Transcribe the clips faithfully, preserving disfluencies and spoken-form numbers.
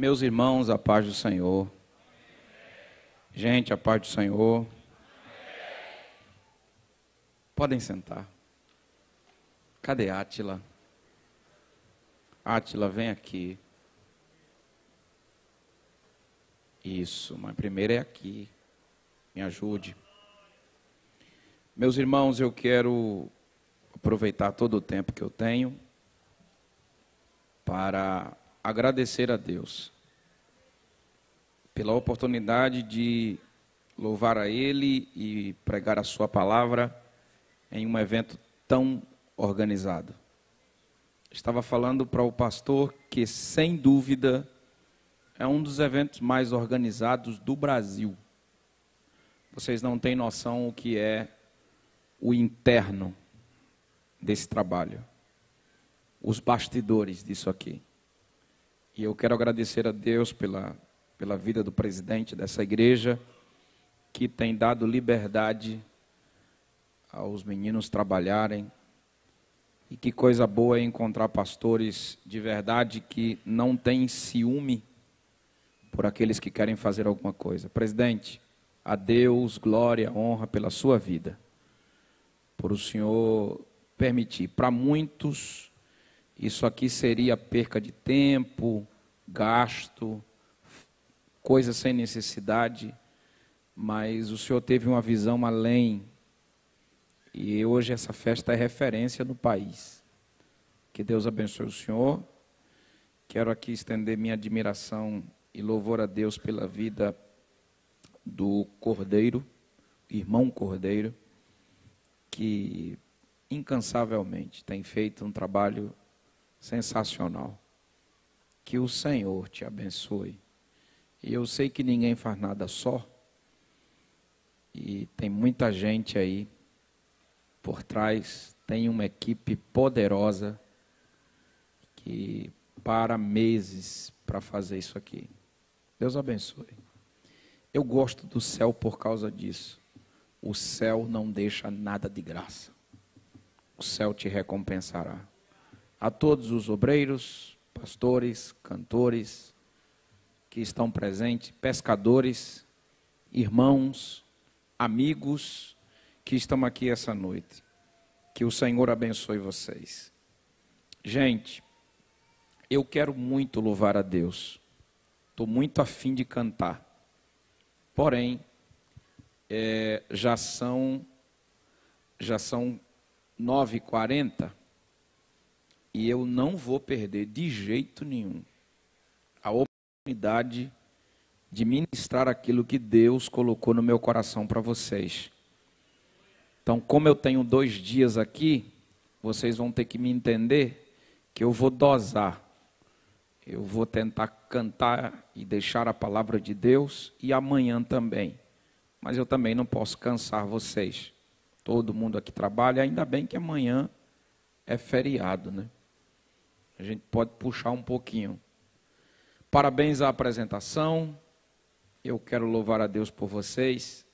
Meus irmãos, a paz do Senhor. Gente, a paz do Senhor. Podem sentar. Cadê Átila? Átila, vem aqui. Isso, mas primeiro é aqui. Me ajude. Meus irmãos, eu quero aproveitar todo o tempo que eu tenho para agradecer a Deus pela oportunidade de louvar a Ele e pregar a sua palavra em um evento tão organizado. Estava falando para o pastor que, sem dúvida, é um dos eventos mais organizados do Brasil. Vocês não têm noção o que é o interno desse trabalho, os bastidores disso aqui. E eu quero agradecer a Deus pela, pela vida do presidente dessa igreja, que tem dado liberdade aos meninos trabalharem. E que coisa boa é encontrar pastores de verdade que não têm ciúme por aqueles que querem fazer alguma coisa. Presidente, a Deus glória, honra pela sua vida, por o senhor permitir. Para muitos, isso aqui seria perca de tempo, gasto, coisa sem necessidade, mas o senhor teve uma visão além. E hoje essa festa é referência no país. Que Deus abençoe o senhor. Quero aqui estender minha admiração e louvor a Deus pela vida do Cordeiro, irmão Cordeiro, que incansavelmente tem feito um trabalho sensacional. Que o Senhor te abençoe. E eu sei que ninguém faz nada só, e tem muita gente aí por trás, tem uma equipe poderosa que para meses para fazer isso aqui. Deus abençoe. Eu gosto do céu por causa disso. O céu não deixa nada de graça. O céu te recompensará. A todos os obreiros, pastores, cantores que estão presentes, pescadores, irmãos, amigos que estão aqui essa noite. Que o Senhor abençoe vocês. Gente, eu quero muito louvar a Deus. Estou muito afim de cantar. Porém, é, já são, já são nove e quarenta. E eu não vou perder de jeito nenhum a oportunidade de ministrar aquilo que Deus colocou no meu coração para vocês. Então, como eu tenho dois dias aqui, vocês vão ter que me entender que eu vou dosar. Eu vou tentar cantar e deixar a palavra de Deus, e amanhã também. Mas eu também não posso cansar vocês. Todo mundo aqui trabalha, ainda bem que amanhã é feriado, né? A gente pode puxar um pouquinho. Parabéns à apresentação. Eu quero louvar a Deus por vocês.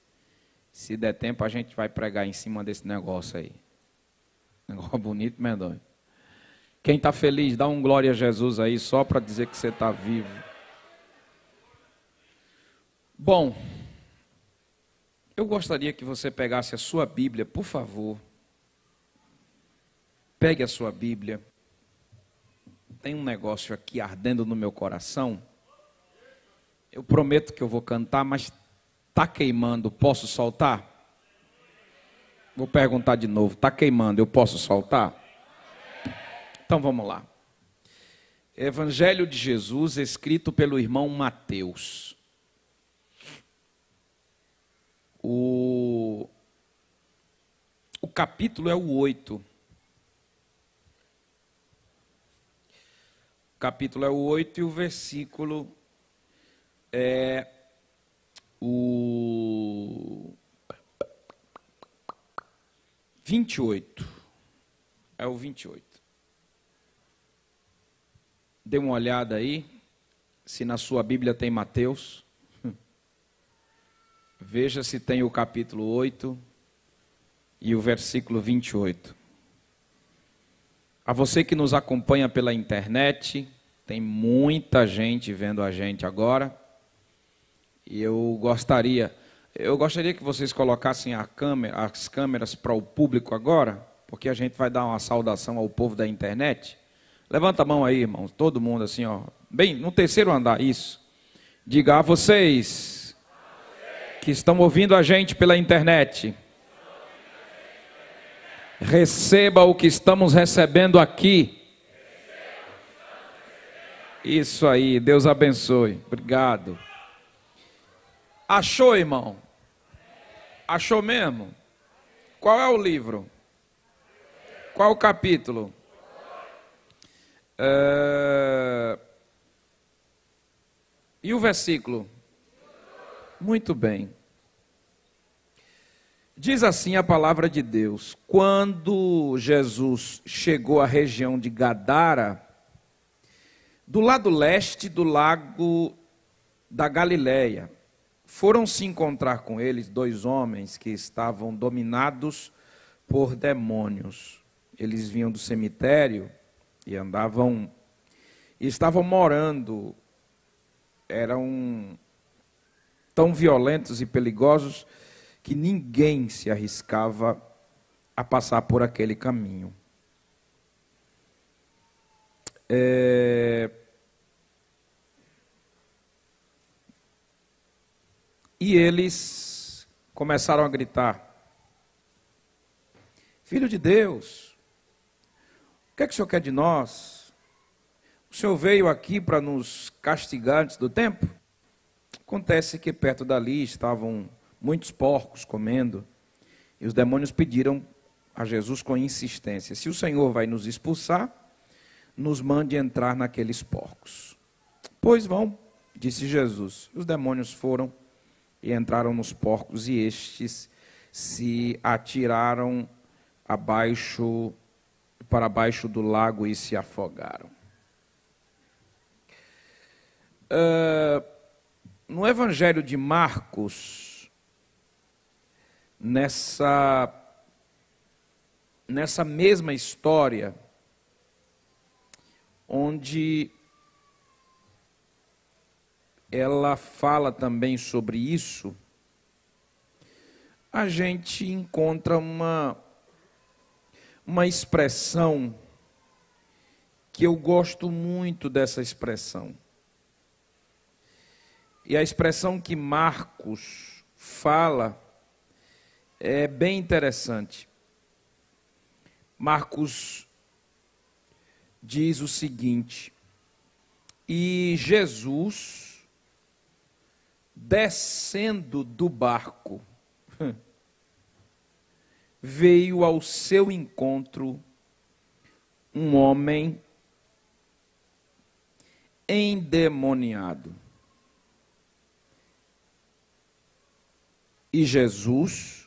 Se der tempo, a gente vai pregar em cima desse negócio aí. Negócio bonito, medonho. Quem está feliz, dá um glória a Jesus aí, só para dizer que você está vivo. Bom, eu gostaria que você pegasse a sua Bíblia, por favor. Pegue a sua Bíblia. Tem um negócio aqui ardendo no meu coração. Eu prometo que eu vou cantar, mas está queimando. Posso soltar? Vou perguntar de novo. Está queimando, eu posso soltar? Então vamos lá. Evangelho de Jesus, escrito pelo irmão Mateus. O, o capítulo é o oito. Capítulo é o oito e o versículo é o vinte e oito. É o vinte e oito. Dê uma olhada aí, se na sua Bíblia tem Mateus. Veja se tem o capítulo oito e o versículo vinte e oito. A você que nos acompanha pela internet, Tem muita gente vendo a gente agora. E eu gostaria, eu gostaria que vocês colocassem a câmera, as câmeras para o público agora, porque a gente vai dar uma saudação ao povo da internet. Levanta a mão aí, irmãos, todo mundo assim, ó, bem no terceiro andar, isso. Diga a vocês que estão ouvindo a gente pela internet, receba o que estamos recebendo aqui. Isso aí, Deus abençoe. Obrigado. Achou, irmão? Achou mesmo? Qual é o livro? Qual o capítulo? É... E o versículo? Muito bem. Diz assim a palavra de Deus: quando Jesus chegou à região de Gadara, do lado leste do lago da Galiléia, foram se encontrar com eles dois homens que estavam dominados por demônios. Eles vinham do cemitério e andavam, e estavam morando, eram tão violentos e perigosos que ninguém se arriscava a passar por aquele caminho. É... E eles começaram a gritar: Filho de Deus, o que é que o Senhor quer de nós? O Senhor veio aqui para nos castigar antes do tempo? Acontece que perto dali estavam muitos porcos comendo, e os demônios pediram a Jesus com insistência: se o Senhor vai nos expulsar, nos mande entrar naqueles porcos. Pois vão, disse Jesus. Os demônios foram e entraram nos porcos, e estes se atiraram abaixo, para baixo do lago, e se afogaram. Uh, no Evangelho de Marcos, Nessa, nessa mesma história, onde ela fala também sobre isso, a gente encontra uma, uma expressão que eu gosto muito dessa expressão. E a expressão que Marcos fala é bem interessante. Marcos diz o seguinte: e Jesus, descendo do barco, veio ao seu encontro um homem endemoniado. E Jesus,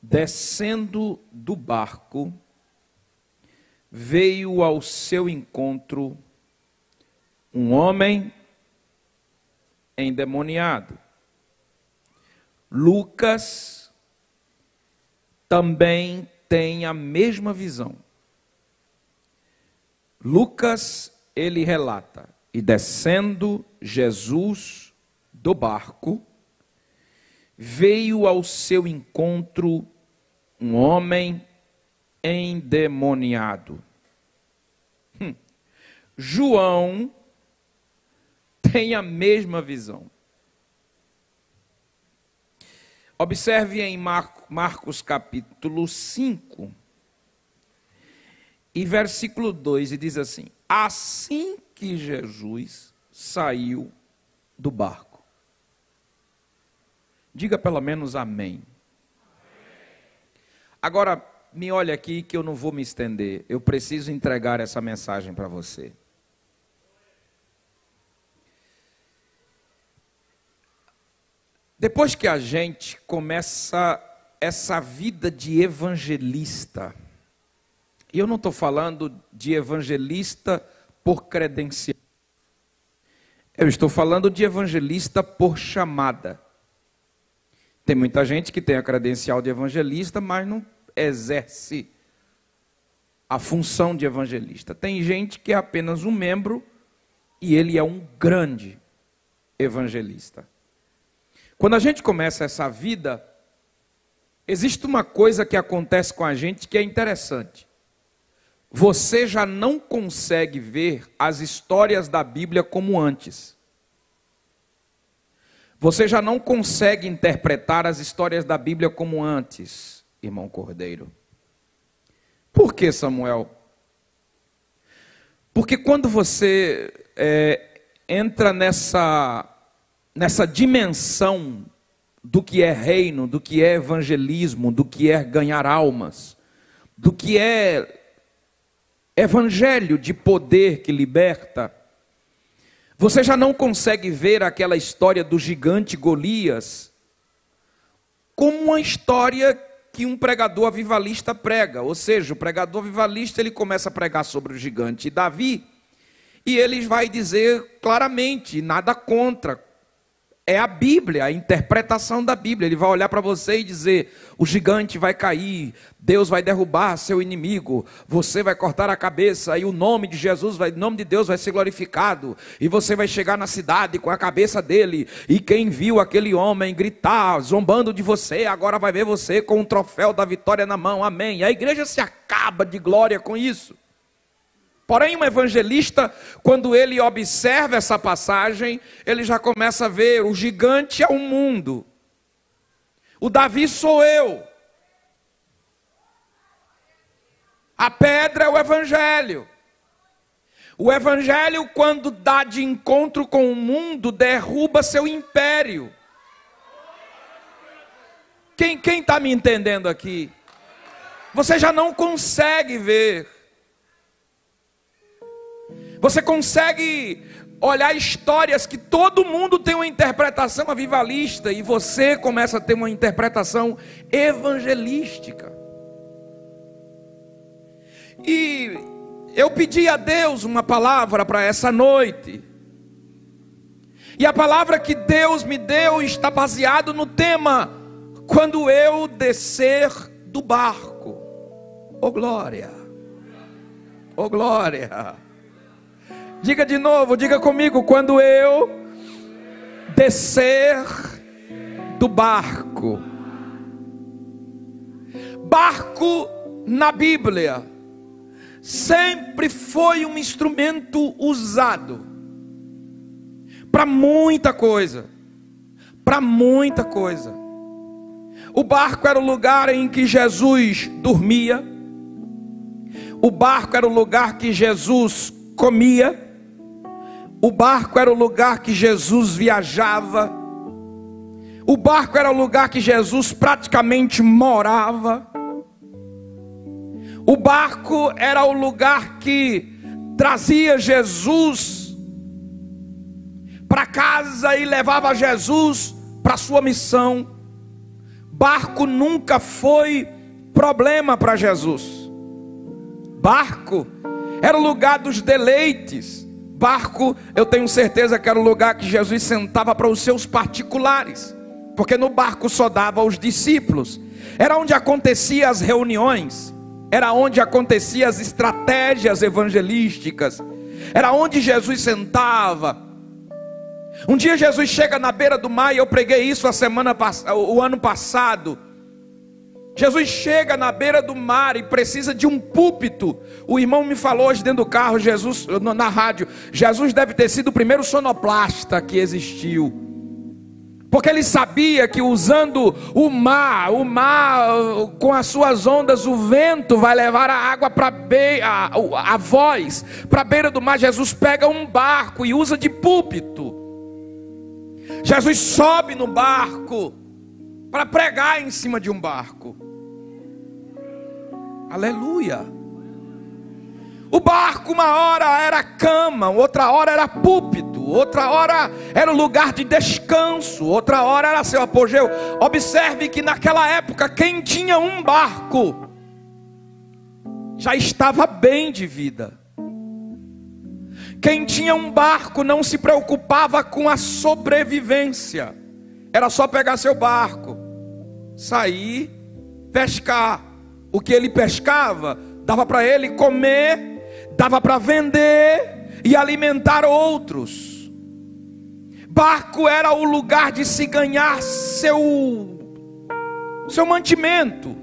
descendo do barco, veio ao seu encontro um homem endemoniado. Lucas também tem a mesma visão. Lucas, ele relata: e descendo Jesus do barco, veio ao seu encontro um homem endemoniado. Hum. João tem a mesma visão. Observe em Marcos capítulo cinco, e versículo dois, e diz assim: assim que Jesus saiu do barco. Diga pelo menos amém. Agora, me olha aqui que eu não vou me estender. Eu preciso entregar essa mensagem para você. Depois que a gente começa essa vida de evangelista, e eu não estou falando de evangelista por credencial, eu estou falando de evangelista por chamada. Tem muita gente que tem a credencial de evangelista, mas não exerce a função de evangelista. Tem gente que é apenas um membro e ele é um grande evangelista. Quando a gente começa essa vida, existe uma coisa que acontece com a gente que é interessante. Você já não consegue ver as histórias da Bíblia como antes. Você já não consegue interpretar as histórias da Bíblia como antes, irmão Cordeiro. Por que, Samuel? Porque quando você é, entra nessa, nessa dimensão do que é reino, do que é evangelismo, do que é ganhar almas, do que é evangelho de poder que liberta, você já não consegue ver aquela história do gigante Golias como uma história que um pregador avivalista prega. Ou seja, o pregador avivalista ele começa a pregar sobre o gigante Davi e ele vai dizer claramente, nada contra, é a Bíblia, a interpretação da Bíblia. Ele vai olhar para você e dizer: o gigante vai cair, Deus vai derrubar seu inimigo, você vai cortar a cabeça e o nome de Jesus, vai, o nome de Deus vai ser glorificado, e você vai chegar na cidade com a cabeça dele, e quem viu aquele homem gritar, zombando de você, agora vai ver você com o troféu da vitória na mão, amém. E a igreja se acaba de glória com isso. Porém, um evangelista, quando ele observa essa passagem, ele já começa a ver: o gigante é o mundo, o Davi sou eu, a pedra é o evangelho. O evangelho, quando dá de encontro com o mundo, derruba seu império. Quem quem está me entendendo aqui? Você já não consegue ver. Você consegue olhar histórias que todo mundo tem uma interpretação avivalista e você começa a ter uma interpretação evangelística. E eu pedi a Deus uma palavra para essa noite. E a palavra que Deus me deu está baseada no tema: quando eu descer do barco. Oh glória! Oh glória! Diga de novo, diga comigo: quando eu descer do barco. Barco na Bíblia sempre foi um instrumento usado para muita coisa, para muita coisa. O barco era o lugar em que Jesus dormia, o barco era o lugar que Jesus comia, o barco era o lugar que Jesus viajava, o barco era o lugar que Jesus praticamente morava, o barco era o lugar que trazia Jesus para casa e levava Jesus para sua missão. Barco nunca foi problema para Jesus. Barco era o lugar dos deleites. Barco, eu tenho certeza que era o lugar que Jesus sentava para os seus particulares, porque no barco só dava aos discípulos. Era onde acontecia as reuniões, era onde acontecia as estratégias evangelísticas, era onde Jesus sentava. Um dia Jesus chega na beira do mar, e eu preguei isso a semana o ano passado. Jesus chega na beira do mar e precisa de um púlpito. O irmão me falou hoje dentro do carro, Jesus, na rádio, Jesus deve ter sido o primeiro sonoplasta que existiu, porque ele sabia que usando o mar, o mar com as suas ondas, o vento vai levar a água para be... a, a voz, para a beira do mar. Jesus pega um barco e usa de púlpito. Jesus sobe no barco para pregar em cima de um barco. Aleluia! O barco uma hora era cama, outra hora era púlpito, outra hora era o lugar de descanso, outra hora era seu apogeu. Observe que naquela época quem tinha um barco já estava bem de vida. Quem tinha um barco não se preocupava com a sobrevivência. Era só pegar seu barco, sair, pescar. O que ele pescava dava para ele comer, dava para vender e alimentar outros. Barco era o lugar de se ganhar seu, seu mantimento.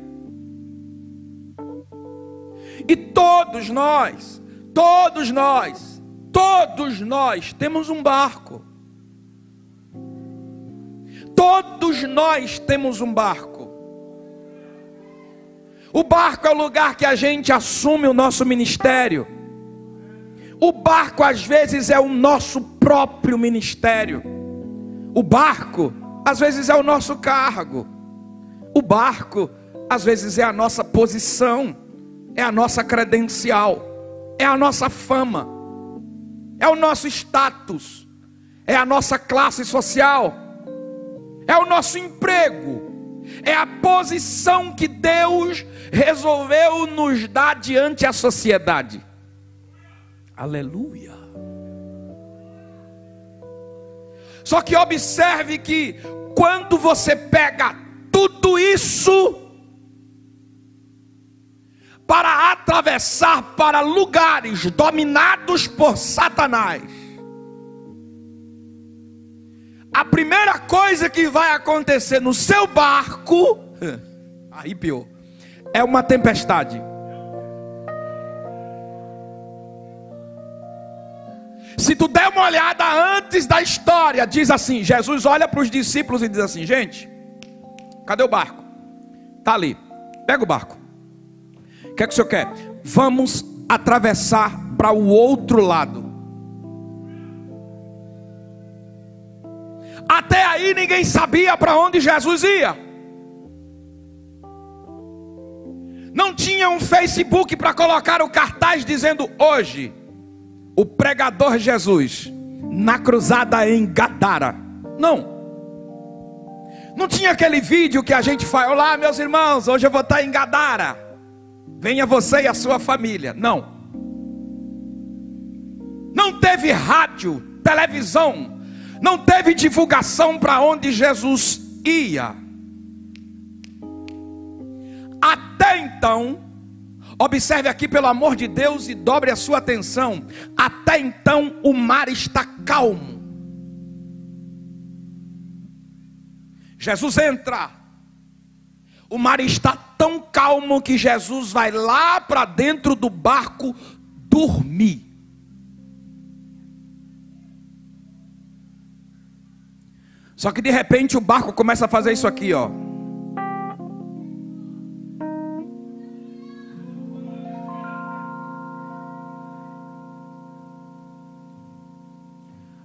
E todos nós, todos nós, todos nós temos um barco. Todos nós temos um barco. O barco é o lugar que a gente assume o nosso ministério. O barco às vezes é o nosso próprio ministério. O barco às vezes é o nosso cargo. O barco às vezes é a nossa posição, é a nossa credencial, é a nossa fama, é o nosso status, é a nossa classe social, é o nosso emprego, é a posição que Deus resolveu nos dar diante a sociedade. Aleluia. Só que observe que quando você pega tudo isso para atravessar para lugares dominados por Satanás, a primeira coisa que vai acontecer no seu barco, aí pior, é uma tempestade. Se tu der uma olhada antes da história, diz assim, Jesus olha para os discípulos e diz assim, gente, cadê o barco? Está ali, pega o barco. O que é que o senhor quer? Vamos atravessar para o outro lado. Até aí ninguém sabia para onde Jesus ia. Não tinha um Facebook para colocar o cartaz dizendo hoje, o pregador Jesus, na cruzada em Gadara. Não. Não tinha aquele vídeo que a gente faz, olá meus irmãos, hoje eu vou estar em Gadara. Venha você e a sua família. Não. Não teve rádio, televisão. Não teve divulgação para onde Jesus ia. Até então, observe aqui pelo amor de Deus e dobre a sua atenção. Até então o mar está calmo. Jesus entra. O mar está tão calmo que Jesus vai lá para dentro do barco dormir. Só que de repente o barco começa a fazer isso aqui, ó.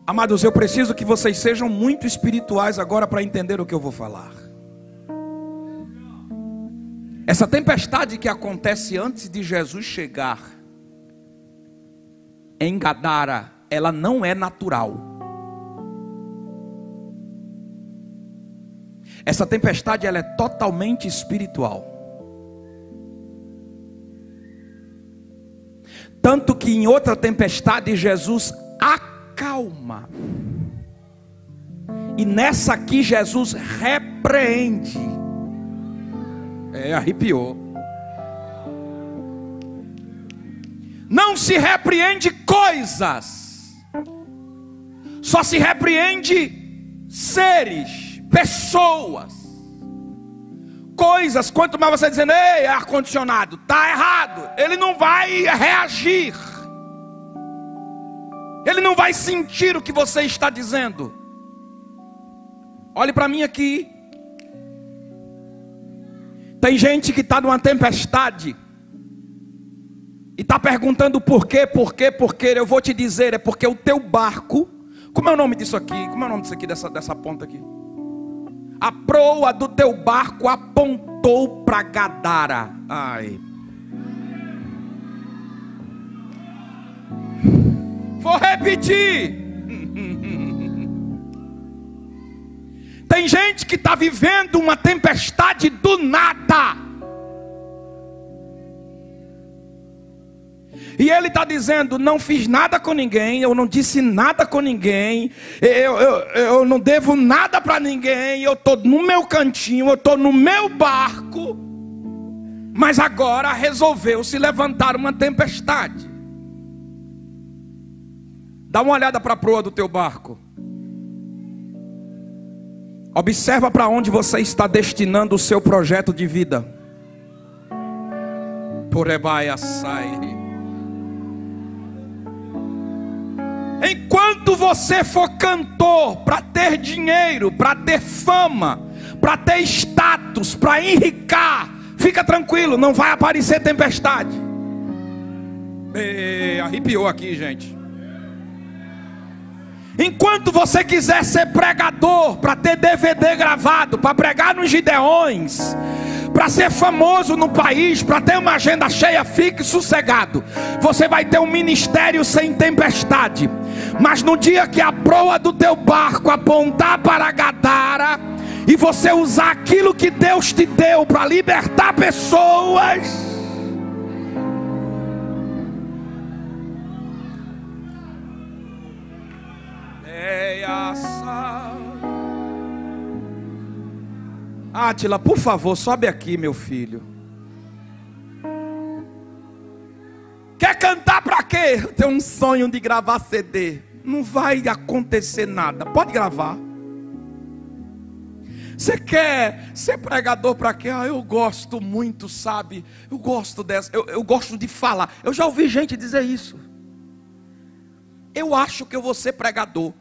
Amados, eu preciso que vocês sejam muito espirituais agora para entender o que eu vou falar. Essa tempestade que acontece antes de Jesus chegar em Gadara, ela não é natural. Essa tempestade ela é totalmente espiritual. Tanto que em outra tempestade Jesus acalma. E nessa aqui Jesus repreende. É, arrepiou. Não se repreende coisas, só se repreende seres, pessoas, coisas. Quanto mais você dizendo, ei, ar-condicionado, tá errado, ele não vai reagir, ele não vai sentir o que você está dizendo. Olhe para mim aqui. Tem gente que está numa tempestade e está perguntando por quê, por quê, por quê. Eu vou te dizer, é porque o teu barco, como é o nome disso aqui? Como é o nome disso aqui, dessa, dessa ponta aqui? A proa do teu barco apontou para Gadara. Ai. Vou repetir. Tem gente que está vivendo uma tempestade do nada. E ele está dizendo, não fiz nada com ninguém, eu não disse nada com ninguém, eu, eu, eu não devo nada para ninguém, eu estou no meu cantinho, eu estou no meu barco. Mas agora resolveu se levantar uma tempestade. Dá uma olhada para a proa do teu barco. Observa para onde você está destinando o seu projeto de vida. Porebaia sai. Enquanto você for cantor para ter dinheiro, para ter fama, para ter status, para enricar, fica tranquilo, não vai aparecer tempestade. E, arrepiou aqui, gente. Enquanto você quiser ser pregador, para ter D V D gravado, para pregar nos Gideões, para ser famoso no país, para ter uma agenda cheia, fique sossegado. Você vai ter um ministério sem tempestade. Mas no dia que a proa do teu barco apontar para Gadara, e você usar aquilo que Deus te deu para libertar pessoas, Átila, por favor, sobe aqui, meu filho. Quer cantar para quê? Tem um sonho de gravar C D. Não vai acontecer nada. Pode gravar. Você quer ser pregador para quê? Ah, eu gosto muito, sabe? Eu gosto dessa. Eu, eu gosto de falar. Eu já ouvi gente dizer isso. Eu acho que eu vou ser pregador.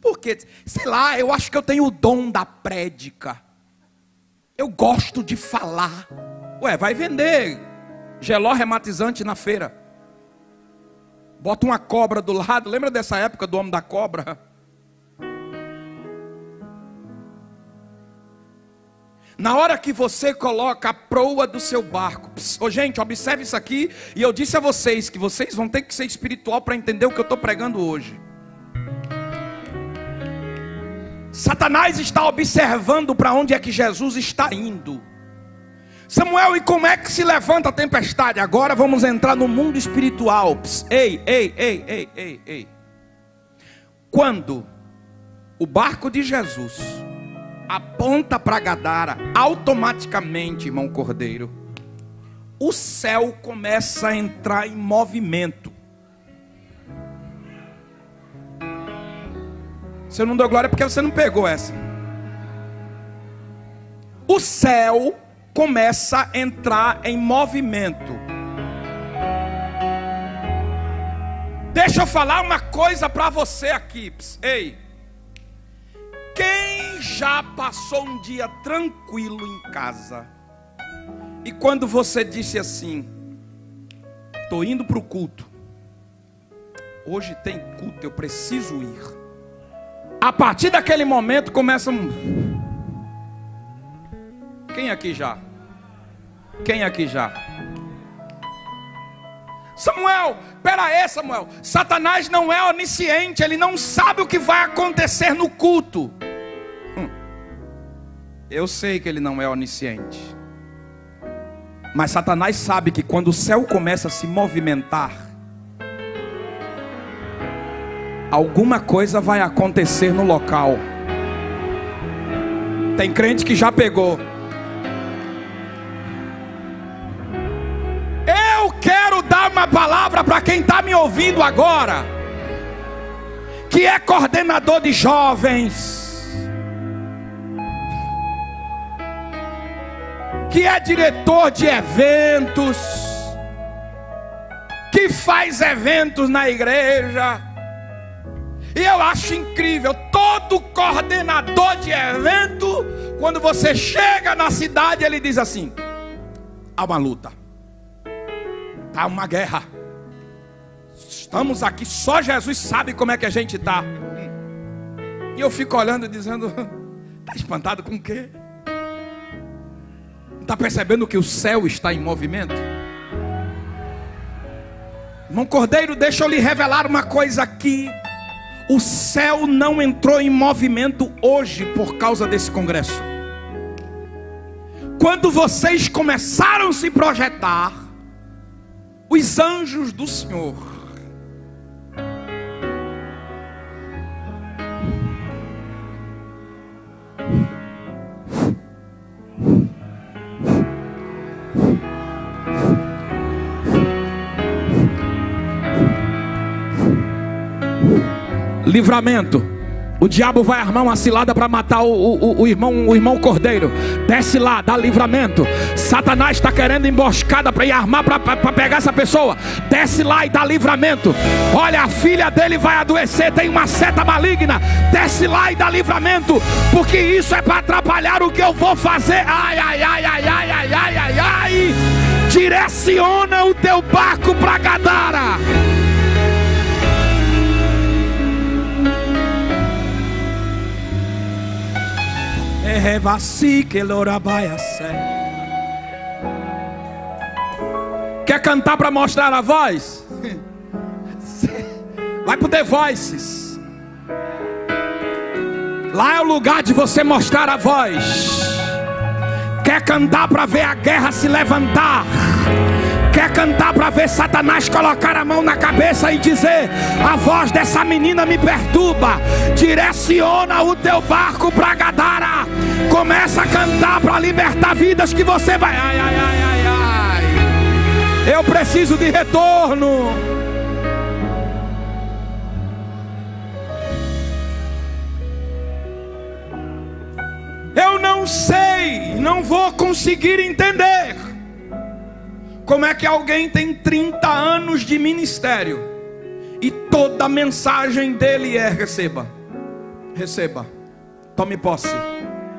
Por quê? Sei lá, eu acho que eu tenho o dom da prédica. Eu gosto de falar. Ué, vai vender geló rematizante na feira. Bota uma cobra do lado. Lembra dessa época do homem da cobra? Na hora que você coloca a proa do seu barco. Pss, oh, gente, observe isso aqui. E eu disse a vocês que vocês vão ter que ser espiritual para entender o que eu estou pregando hoje. Satanás está observando para onde é que Jesus está indo. Samuel, e como é que se levanta a tempestade? Agora vamos entrar no mundo espiritual. Pss, ei, ei, ei, ei, ei, ei. Quando o barco de Jesus aponta para Gadara, automaticamente, irmão Cordeiro, o céu começa a entrar em movimento. Se eu não dou glória é porque você não pegou essa. O céu começa a entrar em movimento. Deixa eu falar uma coisa para você aqui. Ei, quem já passou um dia tranquilo em casa? E quando você disse assim: estou indo para o culto. Hoje tem culto, eu preciso ir. A partir daquele momento começa um... Quem aqui já? Quem aqui já? Samuel, pera aí Samuel, Satanás não é onisciente, ele não sabe o que vai acontecer no culto. Hum. Eu sei que ele não é onisciente. Mas Satanás sabe que quando o céu começa a se movimentar, alguma coisa vai acontecer no local. Tem crente que já pegou. Eu quero dar uma palavra para quem está me ouvindo agora, que é coordenador de jovens, que é diretor de eventos, que faz eventos na igreja. E eu acho incrível, todo coordenador de evento, quando você chega na cidade, ele diz assim: há uma luta, há uma guerra, estamos aqui, só Jesus sabe como é que a gente está. E eu fico olhando e dizendo: está espantado com o quê? Não está percebendo que o céu está em movimento? Irmão Cordeiro, deixa eu lhe revelar uma coisa aqui. O céu não entrou em movimento hoje por causa desse congresso. Quando vocês começaram a se projetar, os anjos do Senhor livramento. O diabo vai armar uma cilada para matar o, o, o, irmão, o irmão Cordeiro. Desce lá, dá livramento. Satanás está querendo emboscada para ir armar para pegar essa pessoa. Desce lá e dá livramento. Olha, a filha dele vai adoecer, tem uma seta maligna. Desce lá e dá livramento, porque isso é para atrapalhar o que eu vou fazer. Ai, ai, ai, ai, ai, ai, ai, ai, ai. Direciona o teu barco para Gadara. Quer cantar para mostrar a voz? Vai pro The Voices. Lá é o lugar de você mostrar a voz. Quer cantar para ver a guerra se levantar? Quer cantar para ver Satanás colocar a mão na cabeça e dizer: a voz dessa menina me perturba? Direciona o teu barco para Gadara. Começa a cantar para libertar vidas que você vai. Ai, ai, ai, ai, ai. Eu preciso de retorno. Eu não sei, não vou conseguir entender como é que alguém tem trinta anos de ministério e toda a mensagem dele é: receba, receba, tome posse,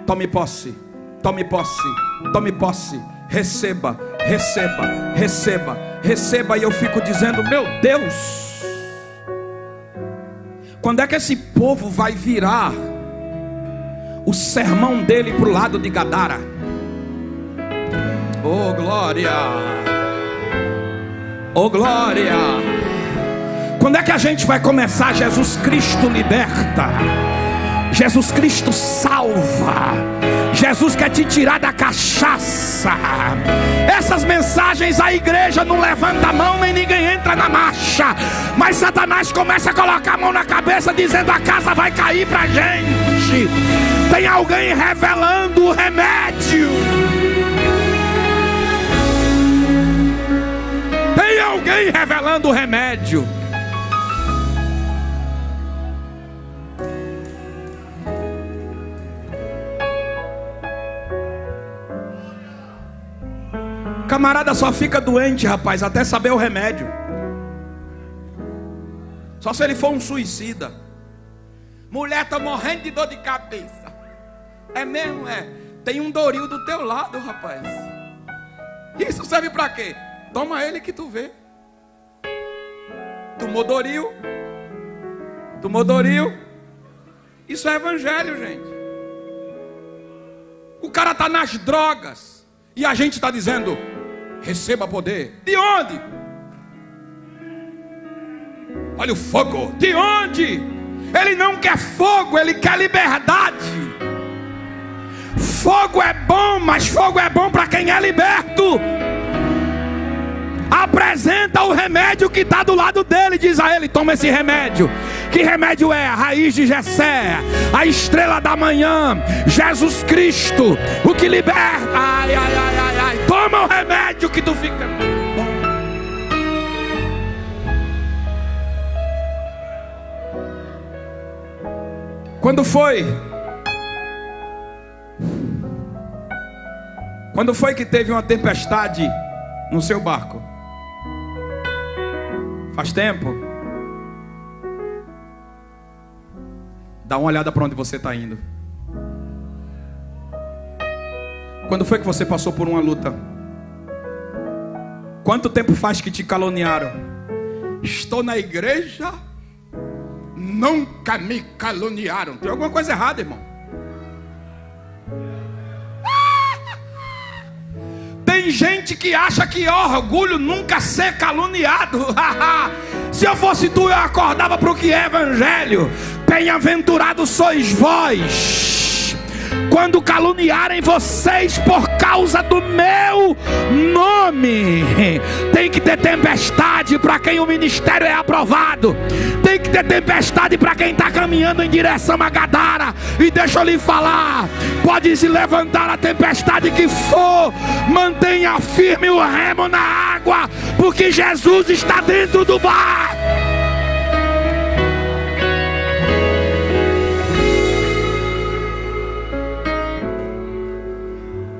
tome posse, tome posse, tome posse, receba, receba, receba, receba. E eu fico dizendo: meu Deus, quando é que esse povo vai virar o sermão dele para o lado de Gadara? Oh, glória! Oh, glória! Quando é que a gente vai começar? Jesus Cristo liberta, Jesus Cristo salva, Jesus quer te tirar da cachaça. Essas mensagens a igreja não levanta a mão, nem ninguém entra na marcha, mas Satanás começa a colocar a mão na cabeça dizendo: a casa vai cair pra gente. Tem alguém revelando o remédio. Tem alguém revelando o remédio. Camarada só fica doente, rapaz, até saber o remédio. Só se ele for um suicida. Mulher tá morrendo de dor de cabeça. É mesmo, é. Tem um Doril do teu lado, rapaz. Isso serve para quê? Toma ele que tu vê. Tomou Doril. Tomou Doril. Isso é evangelho, gente. O cara está nas drogas e a gente está dizendo: receba poder. De onde? Olha o fogo. De onde? Ele não quer fogo, ele quer liberdade. Fogo é bom, mas fogo é bom para quem é liberto. Apresenta o remédio que está do lado dele. Diz a ele: toma esse remédio. Que remédio é? A raiz de Jessé, a estrela da manhã, Jesus Cristo, o que liberta. Ai, ai, ai, ai, ai. Toma o remédio que tu fica bom. Quando foi? Quando foi que teve uma tempestade no seu barco? Faz tempo? Dá uma olhada para onde você está indo. Quando foi que você passou por uma luta? Quanto tempo faz que te caluniaram? Estou na igreja, nunca me caluniaram. Tem alguma coisa errada, irmão. Tem gente que acha que orgulho nunca ser caluniado. Se eu fosse tu, eu acordava para o que é evangelho. Bem-aventurados sois vós quando caluniarem vocês por causa do meu nome. Tem que ter tempestade para quem o ministério é aprovado. Tem que ter tempestade para quem está caminhando em direção a Gadara. E deixa eu lhe falar: pode se levantar a tempestade que for, mantenha firme o remo na água, porque Jesus está dentro do barco.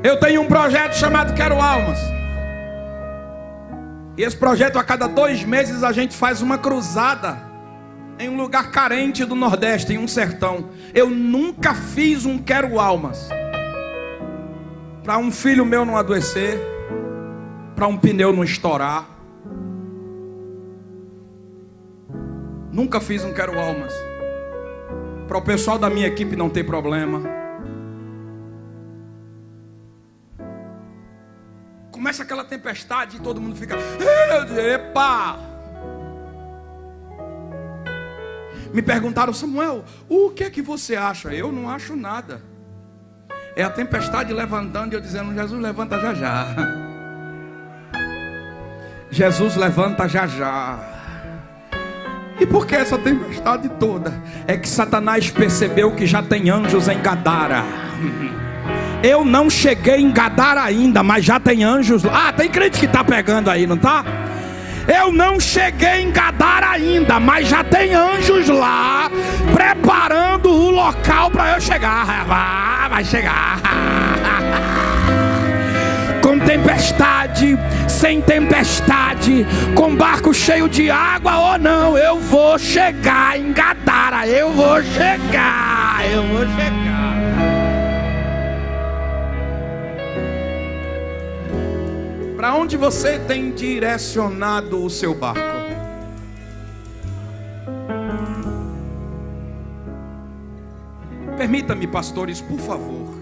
Eu tenho um projeto chamado Quero Almas. E esse projeto, a cada dois meses, a gente faz uma cruzada em um lugar carente do Nordeste, em um sertão. Eu nunca fiz um Quero Almas para um filho meu não adoecer, para um pneu não estourar. Nunca fiz um Quero Almas para o pessoal da minha equipe não ter problema. Começa aquela tempestade e todo mundo fica... Epa! Me perguntaram, Samuel, o que é que você acha? Eu não acho nada. É a tempestade levantando e eu dizendo, Jesus levanta já já. Jesus levanta já já. E por que essa tempestade toda? É que Satanás percebeu que já tem anjos em Gadara. Eu não cheguei em Gadara ainda, mas já tem anjos lá. Ah, tem crente que está pegando aí, não tá? Eu não cheguei em Gadara ainda, mas já tem anjos lá preparando o local para eu chegar. Ah, vai chegar. Com tempestade, sem tempestade, com barco cheio de água ou não, eu vou chegar em Gadara, eu vou chegar, eu vou chegar. Para onde você tem direcionado o seu barco? Permita-me, pastores, por favor,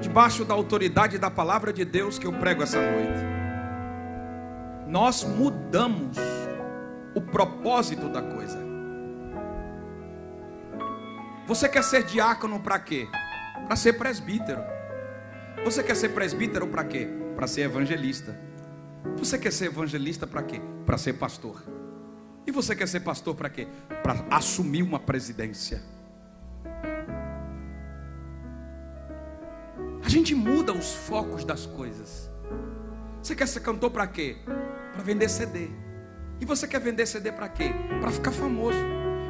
debaixo da autoridade da palavra de Deus que eu prego essa noite, nós mudamos o propósito da coisa. Você quer ser diácono para quê? Para ser presbítero. Você quer ser presbítero para quê? Para ser evangelista. Você quer ser evangelista para quê? Para ser pastor. E você quer ser pastor para quê? Para assumir uma presidência. A gente muda os focos das coisas. Você quer ser cantor para quê? Para vender C D. E você quer vender C D para quê? Para ficar famoso.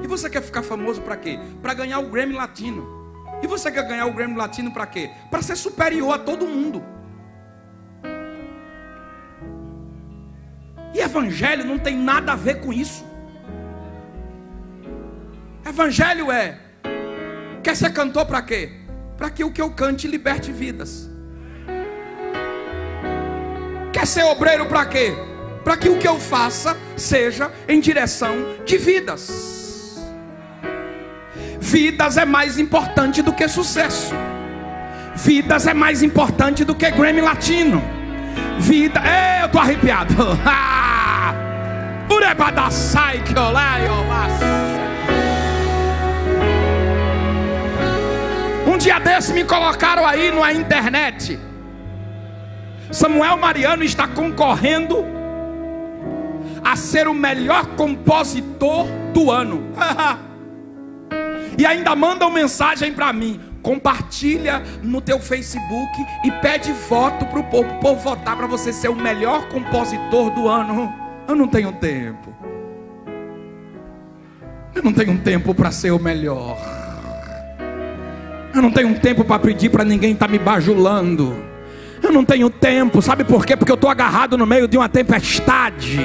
E você quer ficar famoso para quê? Para ganhar o Grammy Latino. E você quer ganhar o Grammy Latino para quê? Para ser superior a todo mundo. E evangelho não tem nada a ver com isso. Evangelho é... Quer ser cantor para quê? Para que o que eu cante liberte vidas. Quer ser obreiro para quê? Para que o que eu faça seja em direção de vidas. Vidas é mais importante do que sucesso. Vidas é mais importante do que Grammy Latino. Vida... Ei, eu tô arrepiado. Um dia desse me colocaram aí na internet. Samuel Mariano está concorrendo a ser o melhor compositor do ano. E ainda mandam mensagem para mim. Compartilha no teu Facebook e pede voto para o povo, o povo votar para você ser o melhor compositor do ano. Eu não tenho tempo. Eu não tenho tempo para ser o melhor. Eu não tenho tempo para pedir para ninguém estar me bajulando. Eu não tenho tempo, sabe por quê? Porque eu estou agarrado no meio de uma tempestade.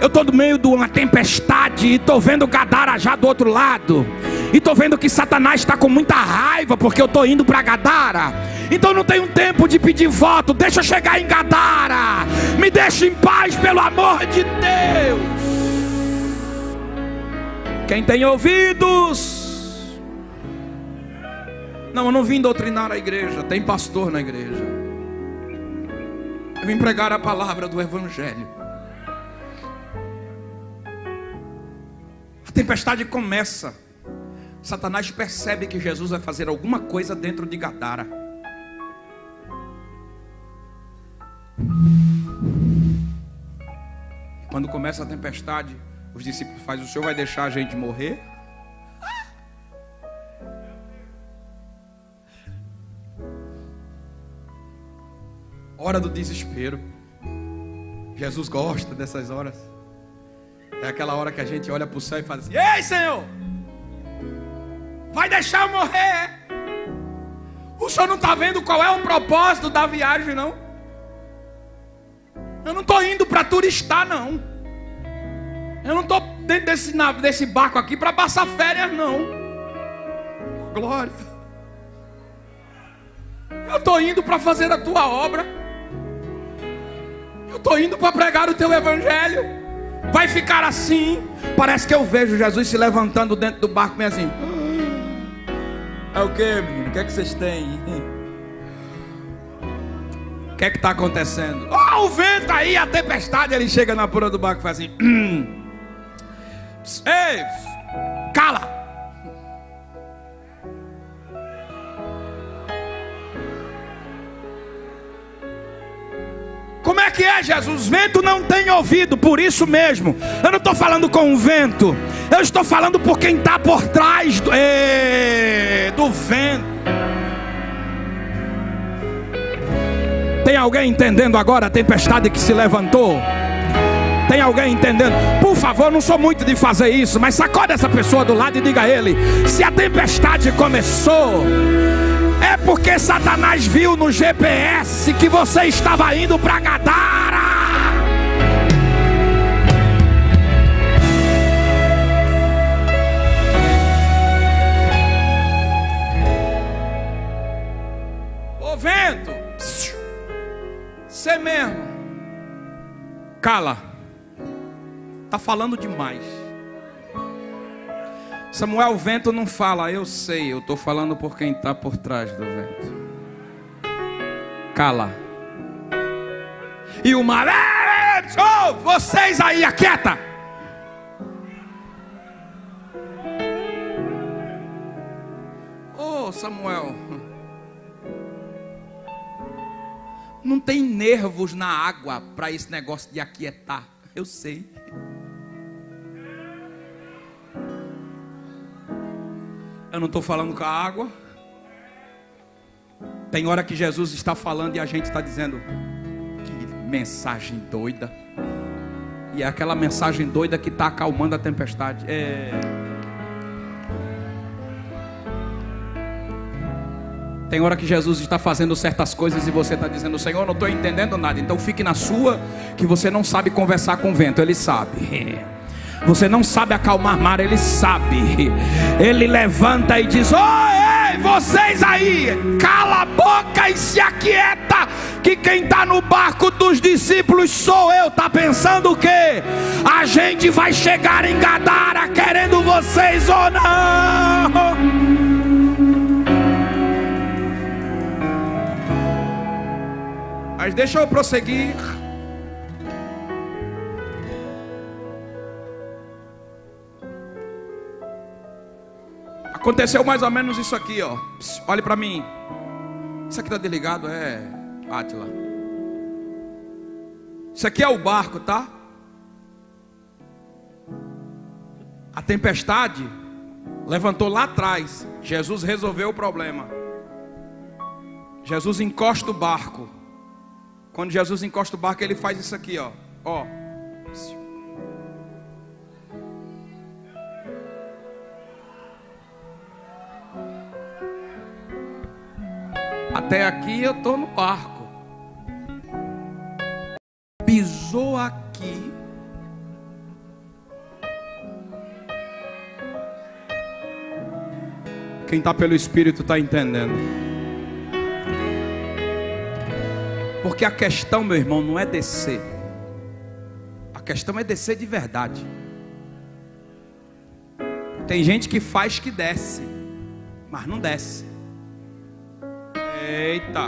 Eu estou no meio de uma tempestade e estou vendo Gadara já do outro lado. E estou vendo que Satanás está com muita raiva porque eu estou indo para Gadara. Então não tenho tempo de pedir voto. Deixa eu chegar em Gadara. Me deixa em paz, pelo amor de Deus. Quem tem ouvidos... Não, eu não vim doutrinar a igreja. Tem pastor na igreja. Eu vim pregar a palavra do evangelho. A tempestade começa. Satanás percebe que Jesus vai fazer alguma coisa dentro de Gadara. Quando começa a tempestade, os discípulos fazem, o Senhor vai deixar a gente morrer? Hora do desespero. Jesus gosta dessas horas. É aquela hora que a gente olha para o céu e fala assim: ei, Senhor, vai deixar eu morrer? O senhor não está vendo qual é o propósito da viagem, não? Eu não estou indo para turistar, não. Eu não estou dentro desse, desse barco aqui para passar férias, não. Glória. Eu estou indo para fazer a tua obra. Eu estou indo para pregar o teu evangelho. Vai ficar assim. Parece que eu vejo Jesus se levantando dentro do barco, bem assim. É o que, menino? O que é que vocês têm? O que é que está acontecendo? Oh, o vento aí, a tempestade. Ele chega na porra do barco e faz assim. Ei, cala. Como é que é, Jesus? Vento não tem ouvido, por isso mesmo. Eu não estou falando com o vento. Eu estou falando por quem está por trás do, ê, do vento. Tem alguém entendendo agora a tempestade que se levantou? Tem alguém entendendo? Por favor, não sou muito de fazer isso, mas sacode essa pessoa do lado e diga a ele: se a tempestade começou, é porque Satanás viu no G P S que você estava indo para Gadara. Ô vento, você mesmo, cala. Está falando demais. Samuel, o vento não fala. Eu sei, eu estou falando por quem está por trás do vento. Cala. E o mar... Oh, vocês aí, aquieta. Oh, Samuel, não tem nervos na água para esse negócio de aquietar. Eu sei. Eu não estou falando com a água. Tem hora que Jesus está falando e a gente está dizendo: que mensagem doida. E é aquela mensagem doida que está acalmando a tempestade. É... Tem hora que Jesus está fazendo certas coisas e você está dizendo: Senhor, não estou entendendo nada. Então fique na sua, que você não sabe conversar com o vento. Ele sabe. Você não sabe acalmar mar, ele sabe. Ele levanta e diz: oh, ei, vocês aí, cala a boca e se aquieta, que quem está no barco dos discípulos sou eu. Está pensando o quê? A gente vai chegar em Gadara querendo vocês ou não? Mas deixa eu prosseguir. Aconteceu mais ou menos isso aqui, ó. Pss, olhe para mim. Isso aqui tá desligado, é Átila. Isso aqui é o barco, tá? A tempestade levantou lá atrás. Jesus resolveu o problema. Jesus encosta o barco. Quando Jesus encosta o barco, ele faz isso aqui, ó. Ó. Pss. Até aqui eu estou no barco. Pisou aqui. Quem está pelo Espírito está entendendo. Porque a questão, meu irmão, não é descer. A questão é descer de verdade. Tem gente que faz que desce, mas não desce. Eita.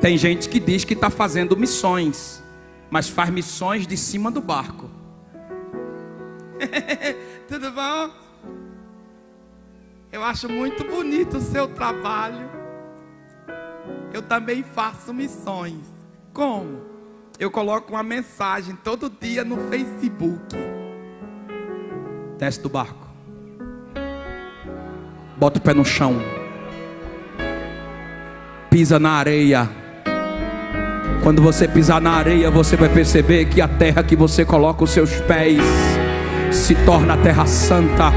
Tem gente que diz que está fazendo missões, mas faz missões de cima do barco. Tudo bom? Eu acho muito bonito o seu trabalho. Eu também faço missões. Como? Eu coloco uma mensagem todo dia no Facebook. Desce do barco. Bota o pé no chão. Pisa na areia. Quando você pisar na areia, você vai perceber que a terra que você coloca os seus pés se torna a terra santa.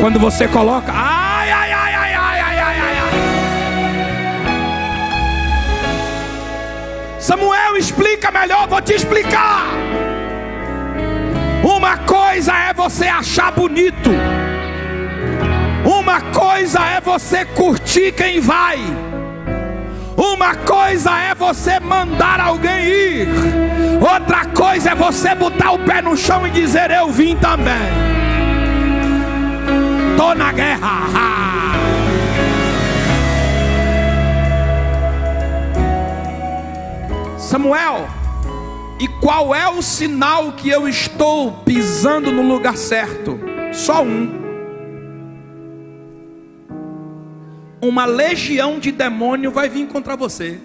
Quando você coloca, ai, ai, ai, ai, ai, ai, ai, ai. Samuel, explica melhor, vou te explicar. Uma coisa é você achar bonito, uma coisa é você curtir quem vai, uma coisa é você mandar alguém ir, outra coisa é você botar o pé no chão e dizer: eu vim também, tô na guerra. Samuel, e qual é o sinal que eu estou pisando no lugar certo? Só um. Uma legião de demônio vai vir contra você.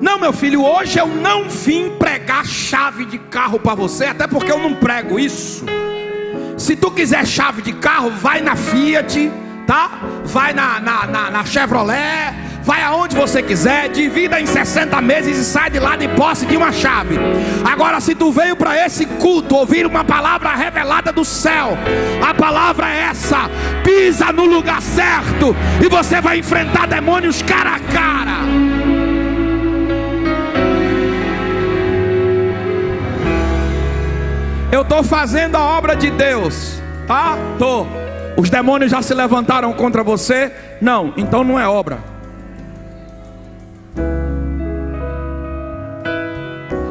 Não, meu filho, hoje eu não vim pregar chave de carro para você, até porque eu não prego isso. Se tu quiser chave de carro, vai na Fiat, tá? Vai na, na, na, na Chevrolet, vai aonde você quiser, divida em sessenta meses e sai de lá de posse de uma chave. Agora, se tu veio para esse culto ouvir uma palavra revelada do céu, a palavra é essa: pisa no lugar certo e você vai enfrentar demônios cara a cara. Eu estou fazendo a obra de Deus, tá? Tô. Os demônios já se levantaram contra você? Não, então não é obra.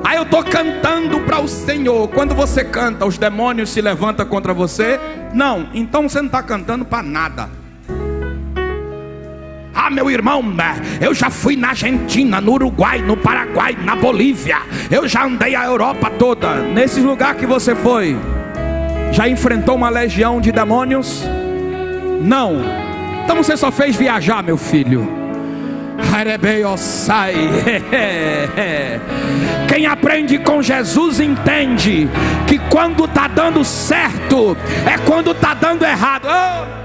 Aí eu estou cantando para o Senhor. Quando você canta, os demônios se levantam contra você? Não, então você não está cantando para nada. Ah, meu irmão, eu já fui na Argentina, no Uruguai, no Paraguai, na Bolívia. Eu já andei a Europa toda. Nesses lugares que você foi, já enfrentou uma legião de demônios? Não. Então você só fez viajar, meu filho. Quem aprende com Jesus entende que quando está dando certo é quando está dando errado. Oh!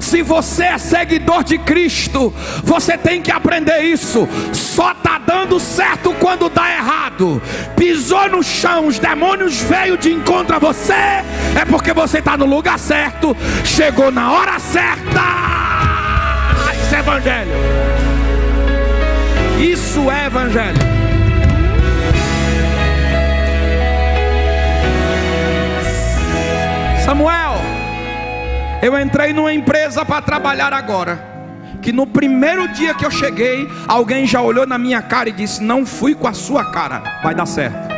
Se você é seguidor de Cristo, você tem que aprender isso. Só está dando certo quando está errado. Pisou no chão, os demônios veio de encontro a você, é porque você está no lugar certo, chegou na hora certa. Isso é evangelho. Isso é evangelho. Samuel, eu entrei numa empresa para trabalhar agora, que no primeiro dia que eu cheguei, alguém já olhou na minha cara e disse: não fui com a sua cara, vai dar certo.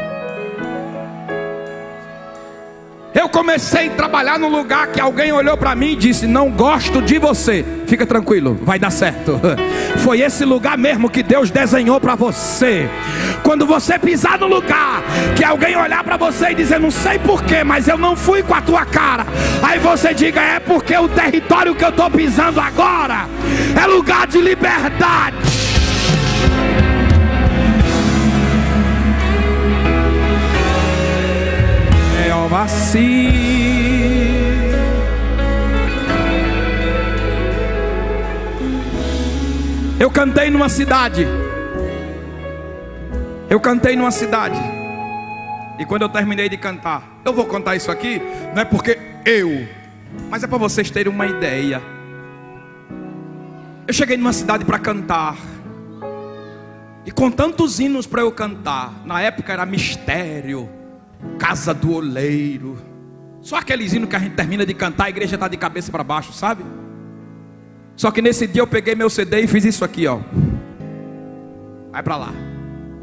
Eu comecei a trabalhar num lugar que alguém olhou para mim e disse: não gosto de você. Fica tranquilo, vai dar certo. Foi esse lugar mesmo que Deus desenhou para você. Quando você pisar no lugar que alguém olhar para você e dizer: não sei porquê, mas eu não fui com a tua cara, aí você diga: é porque o território que eu estou pisando agora é lugar de liberdade. Eu cantei numa cidade. Eu cantei numa cidade. E quando eu terminei de cantar, eu vou contar isso aqui, não é porque eu, mas é para vocês terem uma ideia. Eu cheguei numa cidade para cantar, e com tantos hinos para eu cantar, na época era Mistério, Casa do Oleiro, só aqueles hinos que a gente termina de cantar, a igreja está de cabeça para baixo, sabe? Só que nesse dia eu peguei meu C D e fiz isso aqui, ó. Vai para lá.